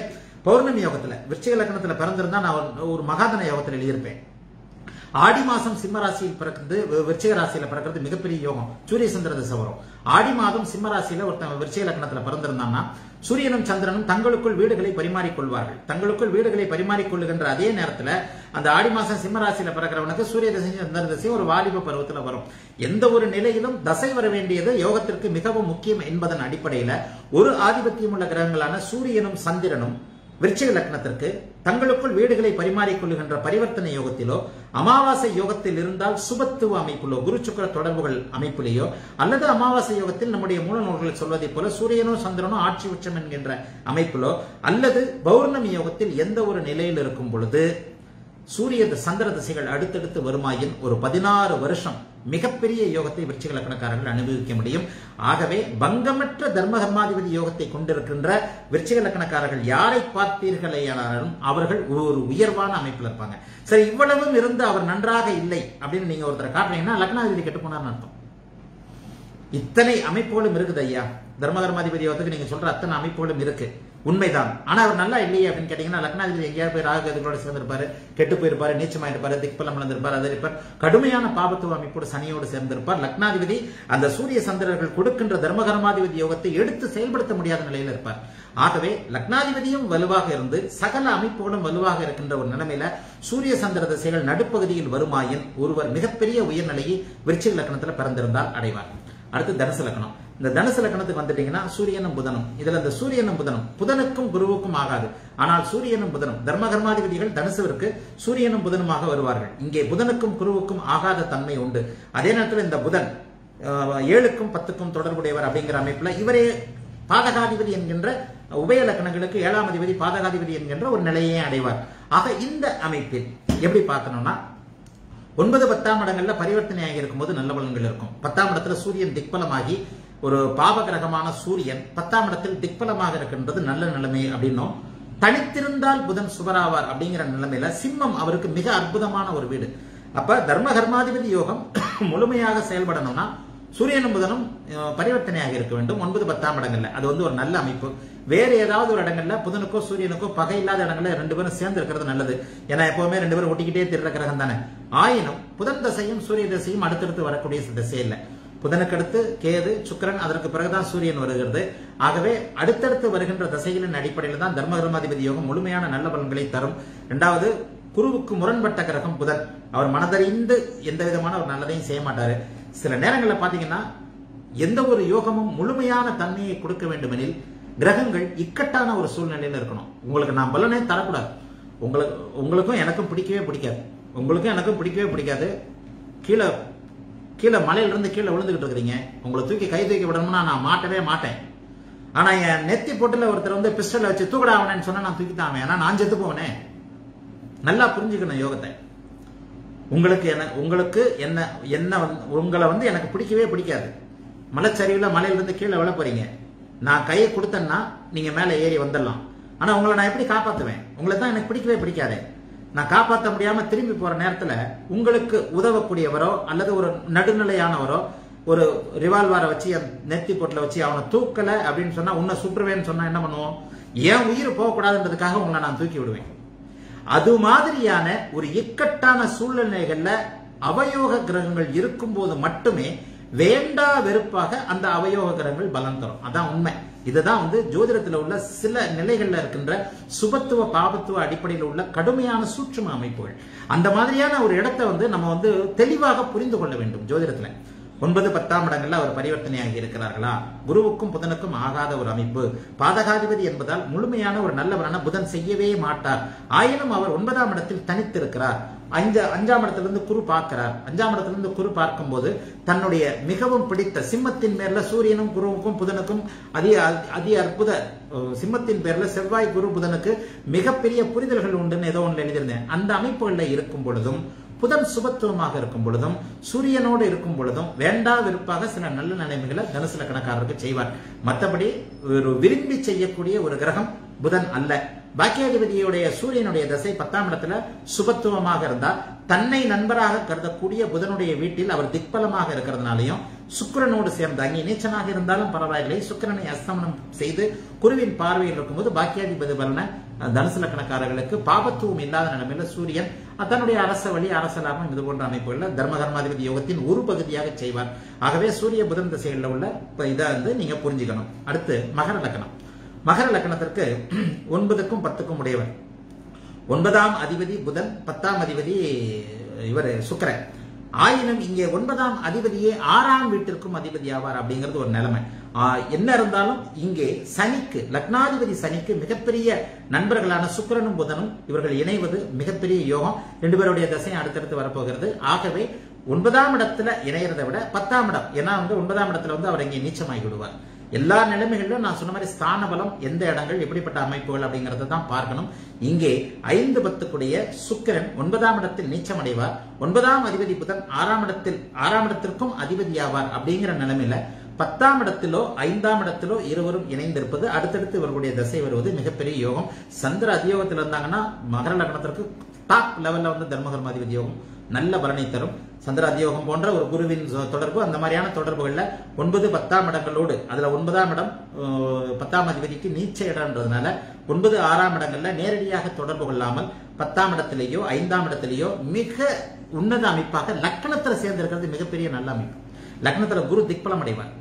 பௌர்ணமி யோகத்துல விருச்சிக லக்னத்துல பிறந்திருந்தா நான் ஒரு மகாதன யோகத்தில் எழுதியிருப்பேன். ஆடி மாசம் சிம்மராசியில் பிறக்கிறது, விருச்சிக ராசியில பிறக்கிறது மிகப்பெரிய யோகம். சூரிய சந்திர திசை வரும் ஆடி மாதம் சிம்மராசியில ஒருத்தன் விருச்சிக லக்னத்துல பிறந்திருந்தான்னா சூரியனும் சந்திரனும் தங்களுக்குள் வீடுகளை பரிமாறிக்கொள்வார்கள். தங்களுக்குள் வீடுகளை பரிமாறிக்கொள்ளுகின்ற அதே நேரத்துல அந்த ஆடி மாசம் சிம்மராசியில பிறக்கிறவனுக்கு சூரிய திசையும் சந்திர திசையும் ஒரு வாலிப பருவத்துல வரும். எந்த ஒரு நிலையிலும் தசை வர வேண்டியது யோகத்திற்கு மிகவும் முக்கியம் என்பதன் அடிப்படையில ஒரு ஆதிபத்தியம் உள்ள கிரகங்களான சூரியனும் சந்திரனும் விருச்சிக லக்னத்திற்கு தங்களுக்குள் வீடுகளை பரிமாறிக்கொள்ளுகின்ற பரிவர்த்தனை யோகத்திலோ, அமாவாசை யோகத்தில் இருந்தால் சுபத்துவ அமைப்பிலோ, குரு சுக்கிர தொடர்புகள் அமைப்பிலேயோ, அல்லது அமாவாசை யோகத்தில் நம்முடைய மூல நூல்கள் சொல்வதைப் போல சூரியனோ சந்திரனோ ஆட்சி உச்சம் என்கின்ற அமைப்பிலோ, அல்லது பௌர்ணமி யோகத்தில் எந்த ஒரு நிலையில் இருக்கும் பொழுது சூரிய சந்திர திசைகள் அடுத்தடுத்து வருமாயின் ஒரு 16 வருஷம் மிகப்பெரிய யோகத்தை விருச்சிக லக்னக்காரர்கள் அனுபவிக்க முடியும். ஆகவே பங்கமற்ற தர்மகர்மாதிபதி யோகத்தை கொண்டிருக்கின்ற விருச்சிக லக்னக்காரர்கள் யாரை பார்த்தீர்களேயானாலும் அவர்கள் ஒரு உயர்வான அமைப்பில் இருப்பாங்க. சரி, இவ்வளவும் இருந்து அவர் நன்றாக இல்லை அப்படின்னு நீங்க ஒருத்தரை காட்டுறீங்கன்னா லக்னாதிபதி கெட்டு போனார்னு அர்த்தம். இத்தனை அமைப்புகளும் இருக்குது ஐயா, தர்மகர்மாதிபதி யோகத்துக்கு நீங்க சொல்ற அத்தனை அமைப்புகளும் இருக்கு, உண்மைதான். ஆனா அவர் நல்லா இல்லையே அப்படின்னு கேட்டீங்கன்னா லக்னாதிபதி எங்கேயாவது போய் ராகு கேதுகளோட சேர்ந்திருப்பாரு, கெட்டு போயிருப்பாரு, நீச்சமாயிருப்பாரு, திக்பலம் இழந்திருப்பார், அது இருப்பார், கடுமையான பாபத்துவ அமைப்போடு சனியோடு சேர்ந்திருப்பார். லக்னாதிபதி அந்த சூரிய சந்திரர்கள் கொடுக்கின்ற தர்மகர்மாதிபதி யோகத்தை எடுத்து செயல்படுத்த முடியாத நிலையில இருப்பார். ஆகவே லக்னாதிபதியும் வலுவாக இருந்து சகல அமைப்புகளும் வலுவாக இருக்கின்ற ஒரு நிலைமையில சூரிய சந்திர திசைகள் நடுப்பகுதியில் வருமாயின் ஒருவர் மிகப்பெரிய உயர்நிலையை விருச்சிக லக்னத்துல பிறந்திருந்தால் அடைவார். அடுத்து தனுசு லக்னம். இந்த தனுசு லக்னத்துக்கு வந்துட்டீங்கன்னா சூரியனும் புதனும், இதுல இந்த சூரியனும் புதனும், புதனுக்கும் குருவுக்கும் ஆகாது, ஆனால் சூரியனும் புதனும், தர்மகர்மாதிபதிகள் தனுசுவிற்கு சூரியனும் புதனுமாக வருவார்கள். இங்கே புதனுக்கும் குருவுக்கும் ஆகாத தன்மை உண்டு. அதே நேரத்தில் இந்த புதன் 7க்கும் 10க்கும் தொடர்புடையவர். அப்படிங்கிற அமைப்புல இவரே பாதகாதிபதி என்கின்ற உபய லக்னங்களுக்கு 7ஆம் அதிபதி பாதகாதிபதி என்கின்ற ஒரு நிலையை அடைவார். ஆக இந்த அமைப்பில் எப்படி பார்த்தோம்னா 9, 10ஆம் இடங்கள்ல பரிவர்த்தனையாக இருக்கும்போது நல்ல பலன்கள் இருக்கும். 10ஆம் இடத்துல சூரியன் திக்பலமாகி ஒரு பாப கிரகமான சூரியன் 10ஆம் இடத்தில் திக்பலமாக இருக்கின்றது நல்ல நிலைமை அப்படின்னும், தனித்திருந்தால் புதன் சுபராவார் அப்படிங்கிற நிலைமையில சிம்மம் அவருக்கு மிக அற்புதமான ஒரு வீடு. அப்ப தர்மகர்மாதிபதி யோகம் முழுமையாக செயல்படணும்னா சூரியனும் புதனும் பரிவர்த்தனையாக இருக்க வேண்டும் 9, 10ஆம் இடங்கள்ல. அது வந்து ஒரு நல்ல அமைப்பு. வேற ஏதாவது ஒரு இடங்கள்ல புதனுக்கோ சூரியனுக்கோ பகை இல்லாத இடங்கள்ல 2 பேரும் சேர்ந்து இருக்கிறது நல்லது. ஏன்னா எப்பவுமே 2 பேரும் ஒட்டிக்கிட்டே திரிற கிரகம் தானே. ஆயினும் புதன் தசையும் சூரிய தசையும் அடுத்தடுத்து வரக்கூடிய திசை இல்லை. புதனுக்கு அடுத்து கேது, சுக்கிரன், அதற்கு பிறகுதான் சூரியன் வருகிறது. ஆகவே அடுத்தடுத்து வருகின்ற தசைகளின் அடிப்படையில் தான் தர்மகர்மாதிபதி யோகம் முழுமையான நல்ல பலன்களை தரும். இரண்டாவது, குருவுக்கு முரண்பட்ட கிரகம் புதன். அவர் மனதறிந்து எந்த விதமான ஒரு நல்லதையும் செய்ய மாட்டாரு. சில நேரங்களில் பாத்தீங்கன்னா எந்த ஒரு யோகமும் முழுமையான தன்மையை கொடுக்க வேண்டுமெனில் கிரகங்கள் இக்கட்டான ஒரு சூழ்நிலையில இருக்கணும். உங்களுக்கு நான் பலனே தரக்கூடாது. உங்களுக்கும் எனக்கும் பிடிக்கவே பிடிக்காது, உங்களுக்கும் எனக்கும் பிடிக்கவே பிடிக்காது. கீழே மலையிலிருந்து கீழே விழுந்துகிட்டு இருக்கிறீங்க, உங்களை தூக்கி கை தூக்கி விடணும்னா நான் மாட்டவே மாட்டேன். ஆனா என் நெத்தி போட்டுல ஒருத்தர் வந்து பிஸ்டல்ல வச்சு தூக்கடா அவனேன்னு சொன்னா நான் தூக்கித்தான் ஆவேன். ஏன்னா நான் செத்து போவனே. நல்லா புரிஞ்சுக்கணும் யோகத்தை. உங்களை வந்து எனக்கு பிடிக்கவே பிடிக்காது. மலைச்சரிவுல மலையிலிருந்து கீழே விழ போறீங்க, நான் கையை கொடுத்தேன்னா நீங்க மேல ஏறி வந்துடலாம். ஆனா உங்களை நான் எப்படி காப்பாத்துவேன்? உங்களை தான் எனக்கு பிடிக்கவே பிடிக்காது. நான் காப்பாற்ற முடியாம திரும்பி போற நேரத்துல உங்களுக்கு உதவக்கூடியவரோ அல்லது ஒரு நடுநிலையானவரோ ஒரு ரிவால்வரை வச்சு நெத்தி போட்டில வச்சு அவனை தூக்கல அப்படின்னு சொன்னா உன்னை சுற்றுவேன்னு சொன்னா என்ன பண்ணுவோம்? ஏன் உயிர் போகக்கூடாதுன்றதுக்காக உங்களை நான் தூக்கி விடுவேன். அது மாதிரியான ஒரு இக்கட்டான சூழ்நிலைகள்ல அவயோக கிரகங்கள் இருக்கும்போது மட்டுமே வேண்டா வெறுப்பாக அந்த அவயோக கிரகங்கள் பலம் தரும். அதான் உண்மை. இதுதான் வந்து ஜோதிடத்துல உள்ள சில நிலைகள்ல இருக்கின்ற சுபத்துவ பாபத்துவ அடிப்படையில் உள்ள கடுமையான சூட்சும அமைப்புகள். அந்த மாதிரியான ஒரு இடத்தை வந்து நம்ம வந்து தெளிவாக புரிந்து கொள்ள வேண்டும். ஜோதிடத்துல 9, 10 இடங்கள்ல அவர் பரிவர்த்தனையாகி இருக்கிறார்களா? குருவுக்கும் புதனுக்கும் ஆகாத ஒரு அமைப்பு, பாதகாதிபதி என்பதால் முழுமையான ஒரு நல்லவரான புதன் செய்யவே மாட்டார். ஆயினும் அவர் 9ஆம் இடத்தில் தனித்திருக்கிறார். 5ஆம் இடத்திலிருந்து குரு பார்க்கிறார். 5ஆம் இடத்திலிருந்து குரு பார்க்கும் போது தன்னுடைய மிகவும் பிடித்த சிம்மத்தின் பேர்ல சூரியனும் குருவுக்கும் புதனுக்கும் அதி அற்புத சிம்மத்தின் பேர்ல செவ்வாய் குரு புதனுக்கு மிகப்பெரிய புரிதல்கள் உண்டுன்னு ஏதோ ஒன்று எழுதியிருந்தேன். அந்த அமைப்புகள்ல இருக்கும் பொழுதும் புதன் சுபத்துவமாக இருக்கும் பொழுதும் சூரியனோடு இருக்கும் பொழுதும் வேண்டா விருப்பாக சில நல்ல நிலைமைகளை தனுசு லக்கணக்காரருக்கு செய்வார். மற்றபடி ஒரு விரும்பி செய்யக்கூடிய ஒரு கிரகம் புதன் அல்ல. பாக்கியாதிபதியுடைய சூரியனுடைய தசை 10ஆம் இடத்துல சுபத்துவமாக இருந்தா தன்னை நண்பராக கருதக்கூடிய புதனுடைய வீட்டில் அவர் திக்பலமாக இருக்கிறதுனாலையும் சுக்கிரனோடு சேர்ந்து அங்கே நீச்சனாக இருந்தாலும் பரவாயில்லை, சுக்கிரனை அஸ்தமனம் செய்து குருவின் பார்வையில் இருக்கும்போது பாக்கியாதிபதி பலனை தனுசு லக்கணக்காரர்களுக்கு பாபத்துவம் இல்லாத நிலைமையில சூரியன் தன்னுடைய அரச வழி அரச லாபம் இது போன்ற அமைப்புகள்ல தர்மகர்மாதிபதி யோகத்தின் ஒரு பகுதியாக செய்வார். ஆகவே சூரிய புதன் திசைகளில் உள்ள இதை வந்து நீங்க புரிஞ்சுக்கணும். அடுத்து மகர லக்கணம். மகர லக்கணத்திற்கு 9க்கும் 10க்கும் உடையவர். 9ஆம் அதிபதி புதன், 10ஆம் அதிபதி இவர் சுக்கிரன். ஆயினும் இங்கே 9ஆம் அதிபதியே 6ஆம் வீட்டிற்கும் அதிபதி ஆவார் அப்படிங்கிறது ஒரு நிலைமை. என்ன இருந்தாலும் இங்கே சனிக்கு, லக்னாதிபதி சனிக்கு மிகப்பெரிய நண்பர்களான சுக்கிரனும் புதனும் இவர்கள் இணைவது மிகப்பெரிய யோகம். 2 பேருடைய தசையும் அடுத்தடுத்து வரப்போகிறது. ஆகவே 9ஆம் இடத்துல இணையறதை விட 10ஆம் இடம், ஏன்னா வந்து 9ஆம் இடத்துல வந்து அவர் இங்கே நீச்சமாகி விடுவார். எல்லா நிலைமைகளிலும் நான் சொன்ன மாதிரி ஸ்தான பலம், எந்த இடங்கள், எப்படிப்பட்ட அமைப்புகள் அப்படிங்கறத தான் பார்க்கணும். இங்கே 5, 10 சுக்கிரன் 9ஆம் இடத்தில் நீச்சம் அடைவார். 9ஆம் அதிபதி புதன் 6ஆம் இடத்தில், 6ஆம் இடத்திற்கும் அதிபதியாவார். அப்படிங்கிற நிலைமையில 10ஆம் இடத்திலோ 5ஆம் இடத்திலோ இருவரும் இணைந்திருப்பது, அடுத்தடுத்து இவர்களுடைய தசை வருவது மிகப்பெரிய யோகம். சந்திர அதியோகத்தில் இருந்தாங்கன்னா மகர லக்னத்திற்கு டாப் லெவல்ல வந்து தர்மகர்மாதிபதி யோகம் நல்ல பலனை தரும். சந்திர அதியோகம் போன்ற ஒரு குருவின் தொடர்பு, அந்த மாதிரியான தொடர்புகள்ல 9, 10ஆம் இடங்களோடு, அதுல 9ஆம் இடம் 10ஆம் அதிபதிக்கு நீச்ச இடம்ன்றதுனால 9, 6ஆம் இடங்கள்ல நேரடியாக தொடர்பு கொள்ளாமல் 10ஆம் இடத்திலேயோ 5ஆம் இடத்திலேயோ மிக உன்னத அமைப்பாக லக்னத்துல சேர்ந்திருக்கிறது மிகப்பெரிய நல்ல அமைப்பு. லக்னத்துல குரு திக்பலம் அடைவார்.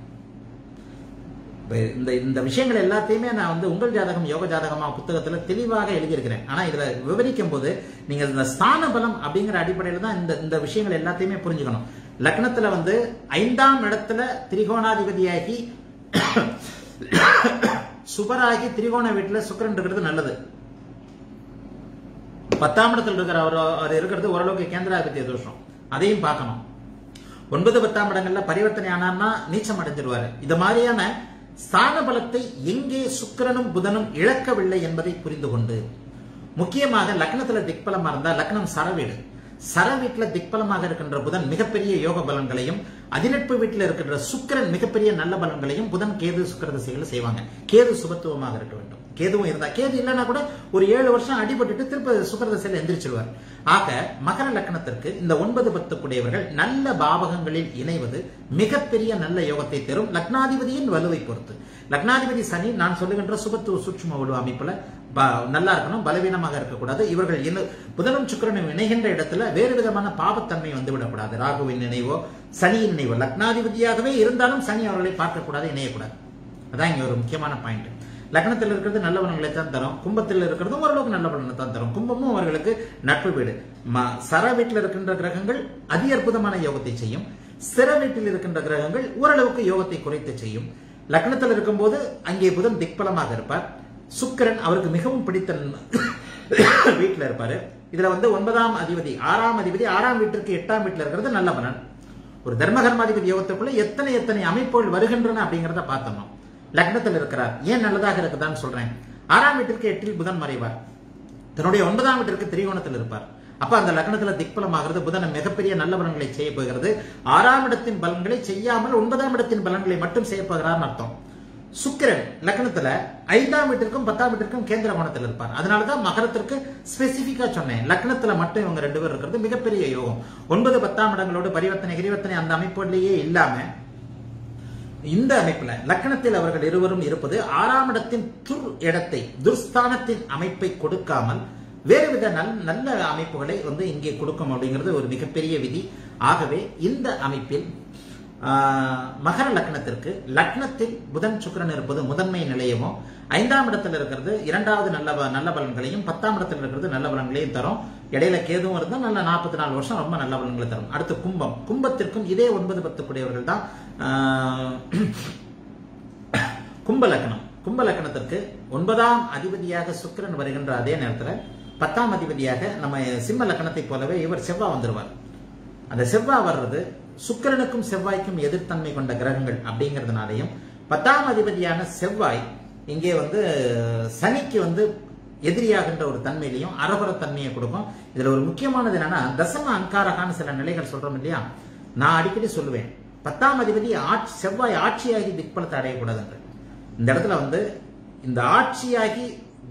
இந்த விஷயங்கள் எல்லாத்தையுமே நான் வந்து உங்கள் ஜாதகம் யோக ஜாதகமா புத்தகத்துல தெளிவாக எழுதியிருக்கிறேன். ஆனா இதுல விவரிக்கும் போது நீங்க இந்த ஸ்தான பலம் அப்படிங்கிற அடிப்படையில தான் இந்த விஷயங்கள் எல்லாத்தையுமே புரிஞ்சுக்கணும். லக்னத்துல வந்து 5ஆம் இடத்துல திரிகோணாதிபதியாகி சுபராகி திரிகோண வீட்டுல சுக்கிரன் இருக்கிறது நல்லது. 10ஆம் இடத்துல இருக்கிற அவர் இருக்கிறது ஓரளவுக்கு கேந்திராதிபத்திய தோஷம், அதையும் பார்க்கணும். 9, 10ஆம் இடங்கள்ல பரிவர்த்தனை ஆனான்னா நீச்சம் அடைஞ்சிருவாரு. இந்த மாதிரியான ஸ்தான பலத்தை எங்கே சுக்கிரனும் புதனும் இழக்கவில்லை என்பதை புரிந்து கொண்டு, முக்கியமாக லக்னத்துல திக்பலமா இருந்தா லக்னம் சரவீடு, சரவீட்டுல திக்பலமாக இருக்கின்ற புதன் மிகப்பெரிய யோக பலன்களையும், 18 வீட்டுல இருக்கின்ற சுக்கிரன் மிகப்பெரிய நல்ல பலன்களையும் புதன் கேது சுக்கிர திசைகளை செய்வாங்க. கேது சுபத்துவமாக இருக்க வேண்டும். கேதுவும் இருந்தா, கேது இல்லைன்னா கூட ஒரு 7 வருஷம் அடிபட்டுட்டு திருப்ப சுக்கிர திசையில எந்திரிச்சிருவார். ஆக மகர லக்னத்திற்கு இந்த 9, 10 நல்ல பாவகங்களில் இணைவது மிகப்பெரிய நல்ல யோகத்தை தரும். லக்னாதிபதியின் வலுவை பொறுத்து, லக்னாதிபதி சனி நான் சொல்லுகின்ற சுபத்துவ சூட்சும வலு அமைப்புல நல்லா இருக்கணும், பலவீனமாக இருக்கக்கூடாது. இவர்கள் புதனும் சுக்கிரனும் இணைகின்ற இடத்துல வேறு விதமான பாவத்தன்மை வந்துவிடக்கூடாது. ராகுவின் நினைவோ சனியின் நினைவோ, லக்னாதிபதியாகவே இருந்தாலும் சனி அவர்களை பார்க்கக்கூடாது, இணையக்கூடாது. அதான் இங்க ஒரு முக்கியமான பாயிண்ட். லக்னத்தில் இருக்கிறது நல்ல பலன்களை தான் தரும், கும்பத்தில் இருக்கிறதும் ஓரளவுக்கு நல்ல பலனை தான் தரும். கும்பமும் அவர்களுக்கு நட்பு வீடு. சர வீட்டில் இருக்கின்ற கிரகங்கள் அதி அற்புதமான யோகத்தை செய்யும். சிற வீட்டில் இருக்கின்ற கிரகங்கள் ஓரளவுக்கு யோகத்தை குறைத்து செய்யும். லக்னத்தில் இருக்கும்போது அங்கே புதன் திக்பலமாக இருப்பார். சுக்கிரன் அவருக்கு மிகவும் பிடித்த வீட்டில் இருப்பாரு. இதுல வந்து 9ஆம் அதிபதி 6ஆம் அதிபதி 6ஆம் வீட்டிற்கு 8ஆம் வீட்டில் இருக்கிறது நல்ல பலன். ஒரு தர்மகர்மாதிபதி யோகத்துக்குள்ள எத்தனை அமைப்புகள் வருகின்றன அப்படிங்கறத பார்த்தோம். லக்னத்தில் இருக்கிறார், ஏன் நல்லதாக இருக்குதான்னு சொல்றேன். 6ஆம் வீட்டிற்கு 8இல் புதன் மறைவார். தன்னுடைய 9ஆம் வீட்டிற்கு திரிகோணத்தில் இருப்பார். அப்ப அந்த லக்னத்துல திக்பலமாகிறது புதன் மிகப்பெரிய நல்ல பலன்களை செய்ய போகிறது. 6ஆம் இடத்தின் பலன்களை செய்யாமல் 9ஆம் இடத்தின் பலன்களை மட்டும் செய்ய போகிறார் அர்த்தம். Sukiran, Lakanatala, Aida Mitricum, Pata Mitricum, Kendra Manatalpan, Adanada, Makaraturka, Specifica Chone, Lakanatala Mata on the Red River, the Mika Perio, one by the Patamadam Loda, Parivatan, Hirivatan, and Damipoli, Illame. இந்த அமைப்புல லக்னத்தில் அவர்கள் இருவரும் இருப்பது ஆறாம் இடத்தின் துர் இடத்தை துர்ஸ்தானத்தின் அமைப்பை கொடுக்காமல் வேறுவித நல்ல அமைப்புகளை வந்து இங்கே கொடுக்கும் அப்படிங்கிறது ஒரு மிகப்பெரிய விதி. ஆகவே இந்த அமைப்பில் மகர லக்னத்திற்கு லக்னத்தில் புதன் சுக்கிரன் இருப்பது முதன்மை நிலையமோ ஐந்தாம் இடத்துல இருக்கிறது இரண்டாவது நல்ல பலன்களையும் பத்தாம் இடத்துல இருக்கிறது நல்ல பலன்களையும் தரும். இடையில கேதுவும் இருந்தா நல்ல 44 வருஷம் ரொம்ப நல்ல பலன்களை தரும். அடுத்து கும்பம். கும்பத்திற்கும் இதே 9-10 கூடியவர்கள் தான் கும்ப லக்னம். கும்ப லக்னத்திற்கு 9ஆம் அதிபதியாக சுக்கிரன் வருகின்ற அதே நேரத்தில் 10ஆம் அதிபதியாக நம்ம சிம்ம லக்னத்தை போலவே இவர் செவ்வாய் வந்துருவார். அந்த செவ்வாய் வர்றது சுக்கிரனுக்கும் செவ்வாய்க்கும் எதிர்த்தன்மை கொண்ட கிரகங்கள் அப்படிங்கிறதுனாலையும் 10ஆம் அதிபதியான செவ்வாய் இங்கே வந்து சனிக்கு வந்து எதிரியாகின்ற ஒரு தன்மையிலையும் அரவர தன்மையை கொடுக்கும். இதுல ஒரு முக்கியமானது என்னன்னா தசம அங்காரகான சில நிலைகள் சொல்றோம் இல்லையா, நான் அடிக்கடி சொல்லுவேன் 10ஆம் அதிபதி செவ்வாய் ஆட்சியாகி திக்பலத்தை அடையக்கூடாதுங்க. இந்த இடத்துல வந்து இந்த ஆட்சியாகி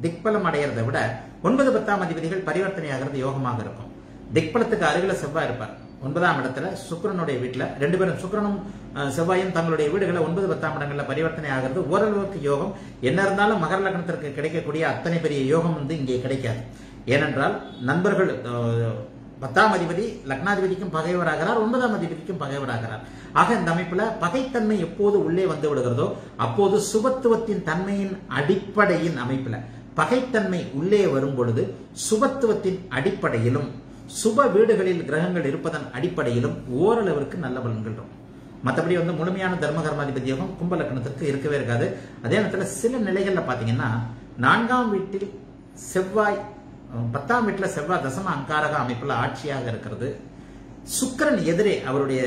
திக்பலம் அடையிறதை விட 9-10ஆம் அதிபதிகள் பரிவர்த்தனையாகிறது யோகமாக இருக்கும். திக்பலத்துக்கு அருகில செவ்வாய் இருப்பார். 9ஆம் இடத்துல சுக்கிரனுடைய வீட்டில் ரெண்டு பேரும் சுக்கிரனும் செவ்வாயும் தங்களுடைய வீடுகளை 9-10ஆம் இடங்களில் பரிவர்த்தனை ஆகிறது ஓரளவுக்கு யோகம். என்ன இருந்தாலும் மகர லக்னத்திற்கு கிடைக்கக்கூடிய அத்தனை பெரிய யோகம் வந்து இங்கே கிடைக்காது. ஏனென்றால் நண்பர்கள் 10ஆம் அதிபதி லக்னாதிபதிக்கும் பகைவராகிறார், 9ஆம் அதிபதிக்கும் பகைவராகிறார். ஆக இந்த அமைப்புல பகைத்தன்மை எப்போது உள்ளே வந்து விடுகிறதோ அப்போது சுபத்துவத்தின் தன்மையின் அடிப்படையின் அமைப்புல பகைத்தன்மை உள்ளே வரும் பொழுது சுபத்துவத்தின் அடிப்படையிலும் சுப வீடுகளில் கிரகங்கள் இருப்பதன் அடிப்படையிலும் ஓரளவிற்கு நல்ல பலன்கள் இருக்கும். மற்றபடி வந்து முழுமையான தர்மகர்மாதிபதி யோகம் கும்ப லக்னத்திற்கு இருக்கவே இருக்காது. அதே நேரத்தில் சில நிலைகள்ல பாத்தீங்கன்னா 4ஆம் வீட்டில் செவ்வாய் 10ஆம் வீட்டில் செவ்வாய் தசம அங்காரக அமைப்புல ஆட்சியாக இருக்கிறது. சுக்கிரன் எதிரே அவருடைய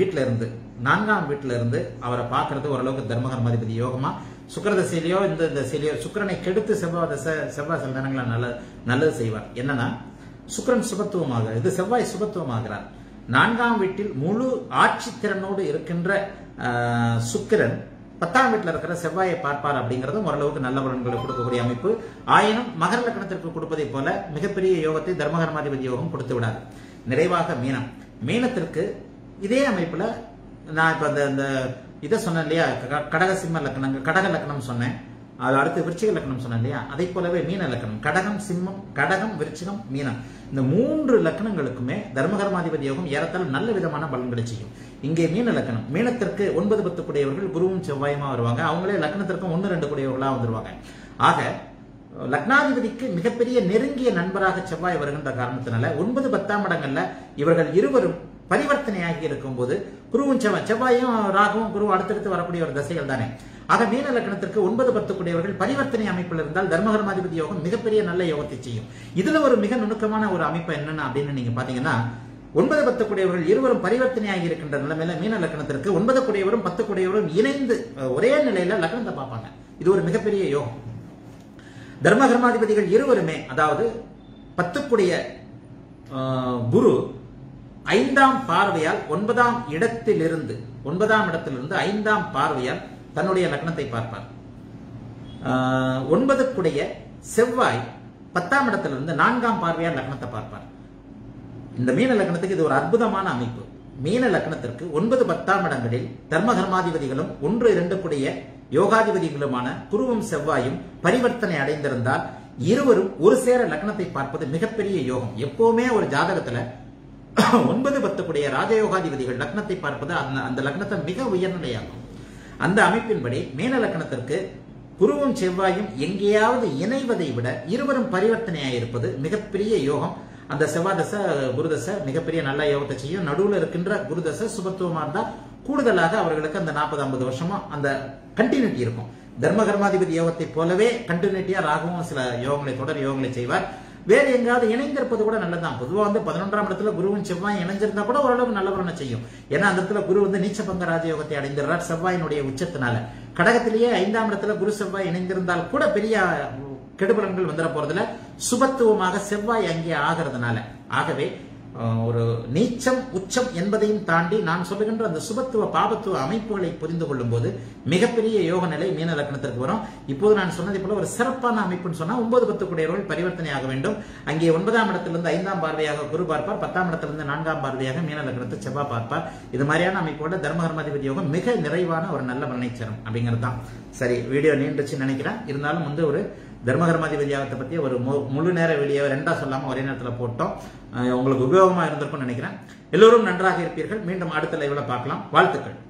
வீட்டில இருந்து 4ஆம் வீட்டில இருந்து அவரை பார்க்கறது ஓரளவுக்கு தர்மகர்மாதிபதி யோகமா. சுக்கிர தசையிலையோ இந்த தசையிலையோ சுக்கிரனை கெடுத்து செவ்வாய் சில நேரங்களை நல்லது செய்வார். என்னன்னா சுக்கிரன் சுபத்துவமாக இது செவ்வாய் சுபத்துவமாகிறார். 4ஆம் வீட்டில் முழு ஆட்சி திறனோடு இருக்கின்ற சுக்கிரன் 10ஆம் வீட்டில் இருக்கிற செவ்வாயை பார்ப்பார் அப்படிங்கிறதும் ஓரளவுக்கு நல்ல பலன்களை கொடுக்கக்கூடிய அமைப்பு. ஆயினும் மகர லக்னத்திற்கு கொடுப்பதை போல மிகப்பெரிய யோகத்தை தர்மகர்மாதிபதி யோகம் கொடுத்து விடாது. நிறைவாக மீனம். மீனத்திற்கு இதே அமைப்புல நான் இப்ப அந்த இதை சொன்னேன் இல்லையா, கடகசிம்ம லக்னங்கள் கடக லக்னம் சொன்னேன், அது அடுத்து விருச்சிக லக்னம் சொன்னேன் இல்லையா, அதை போலவே மீன லக்னம் கடகம் சிம்மம் கடகம் விருச்சிகம் மீனம் இந்த 3 லக்னங்களுக்குமே தர்மகர்மாதிபதி யோகம் ஏறத்தாலும் நல்ல விதமான பலன்களை செய்யும். இங்கே மீன லக்னம் மீனத்திற்கு 9-10 கூடியவர்கள் குருவும் செவ்வாயுமா வருவாங்க. அவங்களே லக்னத்திற்கும் 1-2 கூடியவர்களா வந்துருவாங்க. ஆக லக்னாதிபதிக்கு மிகப்பெரிய நெருங்கிய நண்பராக செவ்வாய் வருகின்ற காரணத்தினால 9-10ஆம் இடங்கள்ல இவர்கள் இருவரும் பரிவர்த்தனையாகி இருக்கும் போது குருவும் செவ்வாயும் ராகவும் குரு அடுத்தடுத்து வரக்கூடிய ஒரு தசைகள் தானே. ஆக மீன லக்னத்திற்கு 9-10 கூடியவர்கள் பரிவர்த்தனை அமைப்பில் இருந்தால் தர்மகர்மாதிபதி யோகம் மிகப்பெரிய நல்ல யோகத்தை செய்யும். இதுல ஒரு மிக நுணுக்கமான ஒரு அமைப்பு என்னன்னு அப்படின்னு நீங்க பாத்தீங்கன்னா 9-10 கூடியவர்கள் இருவரும் பரிவர்த்தனையாகி இருக்கின்ற நிலைமையில மீன லக்னத்திற்கு 9 கூடியவரும் 10 கூடியவரும் இணைந்து ஒரே நிலையில லக்னத்தை பார்ப்பாங்க. இது ஒரு மிகப்பெரிய யோகம். தர்மகர்மாதிபதிகள் இருவருமே அதாவது 10 கூடிய குரு 5ஆம் பார்வையால் 9ஆம் இடத்திலிருந்து 5ஆம் பார்வையால் தன்னுடைய லக்னத்தை பார்ப்பார். 9 கூடிய செவ்வாய் 10ஆம் இடத்திலிருந்து 4ஆம் பார்வையால் லக்னத்தை பார்ப்பார். இந்த மீன லக்னத்துக்கு இது ஒரு அற்புதமான அமைப்பு. மீன லக்னத்திற்கு 9-10ஆம் இடங்களில் தர்மகர்மாதிபதிகளும் 1-2 கூடிய யோகாதிபதிகளுமான குருவும் செவ்வாயும் பரிவர்த்தனை அடைந்திருந்தால் இருவரும் ஒரு சேர லக்னத்தை பார்ப்பது மிகப்பெரிய யோகம். எப்பவுமே ஒரு ஜாதகத்துல 9-10 கூடிய ராஜயோகாதிபதிகள் லக்னத்தை பார்ப்பது அந்த லக்னத்தை மிக உயர்நிலையாகும். அந்த அமைப்பின்படி மீன லக்னத்திற்கு குருவும் செவ்வாயும் எங்கேயாவது இணைவதை விட இருவரும் பரிவர்த்தனையாயிருப்பது மிகப்பெரிய யோகம். அந்த செவ்வாய் தசை குருதசை மிகப்பெரிய நல்ல யோகத்தை செய்யும். நடுவில் இருக்கின்ற குருதசை சுபத்துவமா இருந்தா கூடுதலாக அவர்களுக்கு அந்த 40-50 வருஷமும் அந்த கண்டினியூட்டி இருக்கும். தர்மகர்மாதிபதி யோகத்தை போலவே கண்டினியூட்டியா ராகவும் சில யோகங்களை தொடர் யோகங்களை செய்வார். வேறு எங்காவது இணைந்திருப்பது கூட நல்லதான். பொதுவாக வந்து 11ஆம் இடத்துல குருவும் செவ்வாய் இணைஞ்சிருந்தா கூட ஓரளவு நல்ல பலனை செய்யும். ஏன்னா அந்த இடத்துல குரு வந்து நீச்ச பங்க ராஜயோகத்தை அடைந்திருக்கிறார் செவ்வாயினுடைய உச்சத்தினால. கடகத்திலேயே 5ஆம் இடத்துல குரு செவ்வாய் இணைந்திருந்தால் கூட பெரிய கெடுபலன்கள் வந்துட போறதுல சுபத்துவமாக செவ்வாய் அங்கே ஆகிறதுனால. ஆகவே ஒரு நீச்சம் உச்சம் என்பதையும் தாண்டி நான் சொல்லுகின்ற அந்த சுபத்துவ பாபத்துவ அமைப்புகளை புரிந்து கொள்ளும் போது மிகப்பெரிய யோக நிலை மீன லக்னத்திற்கு வரும். இப்போது நான் சொன்னதை போல ஒரு சிறப்பான அமைப்புன்னு சொன்னா 9-10 கூடியவர்கள் பரிவர்த்தனை ஆக வேண்டும். அங்கே 9ஆம் இடத்திலிருந்து 5ஆம் பார்வையாக குரு பார்ப்பார், 10ஆம் இடத்திலிருந்து 4ஆம் பார்வையாக மீன லக்னத்தை செவ்வாய் பார்ப்பார். இது மாதிரியான அமைப்போட தர்மகர்மாதிபதி யோகம் மிக நிறைவான ஒரு நல்ல பலனைச்சரம் அப்படிங்கிறது தான். சரி, வீடியோ நீண்டுச்சு நினைக்கிறேன். இருந்தாலும் வந்து ஒரு தர்மகர்மாதிபதி யோகத்தை பற்றி ஒரு முழு நேர வெளியே ரெண்டா சொல்லாமல் ஒரே நேரத்தில் போட்டோம். உங்களுக்கு உபயோகமாக இருந்திருக்கும்னு நினைக்கிறேன். எல்லோரும் நன்றாக இருப்பீர்கள். மீண்டும் அடுத்த லைவ்ல பார்க்கலாம். வாழ்த்துக்கள்.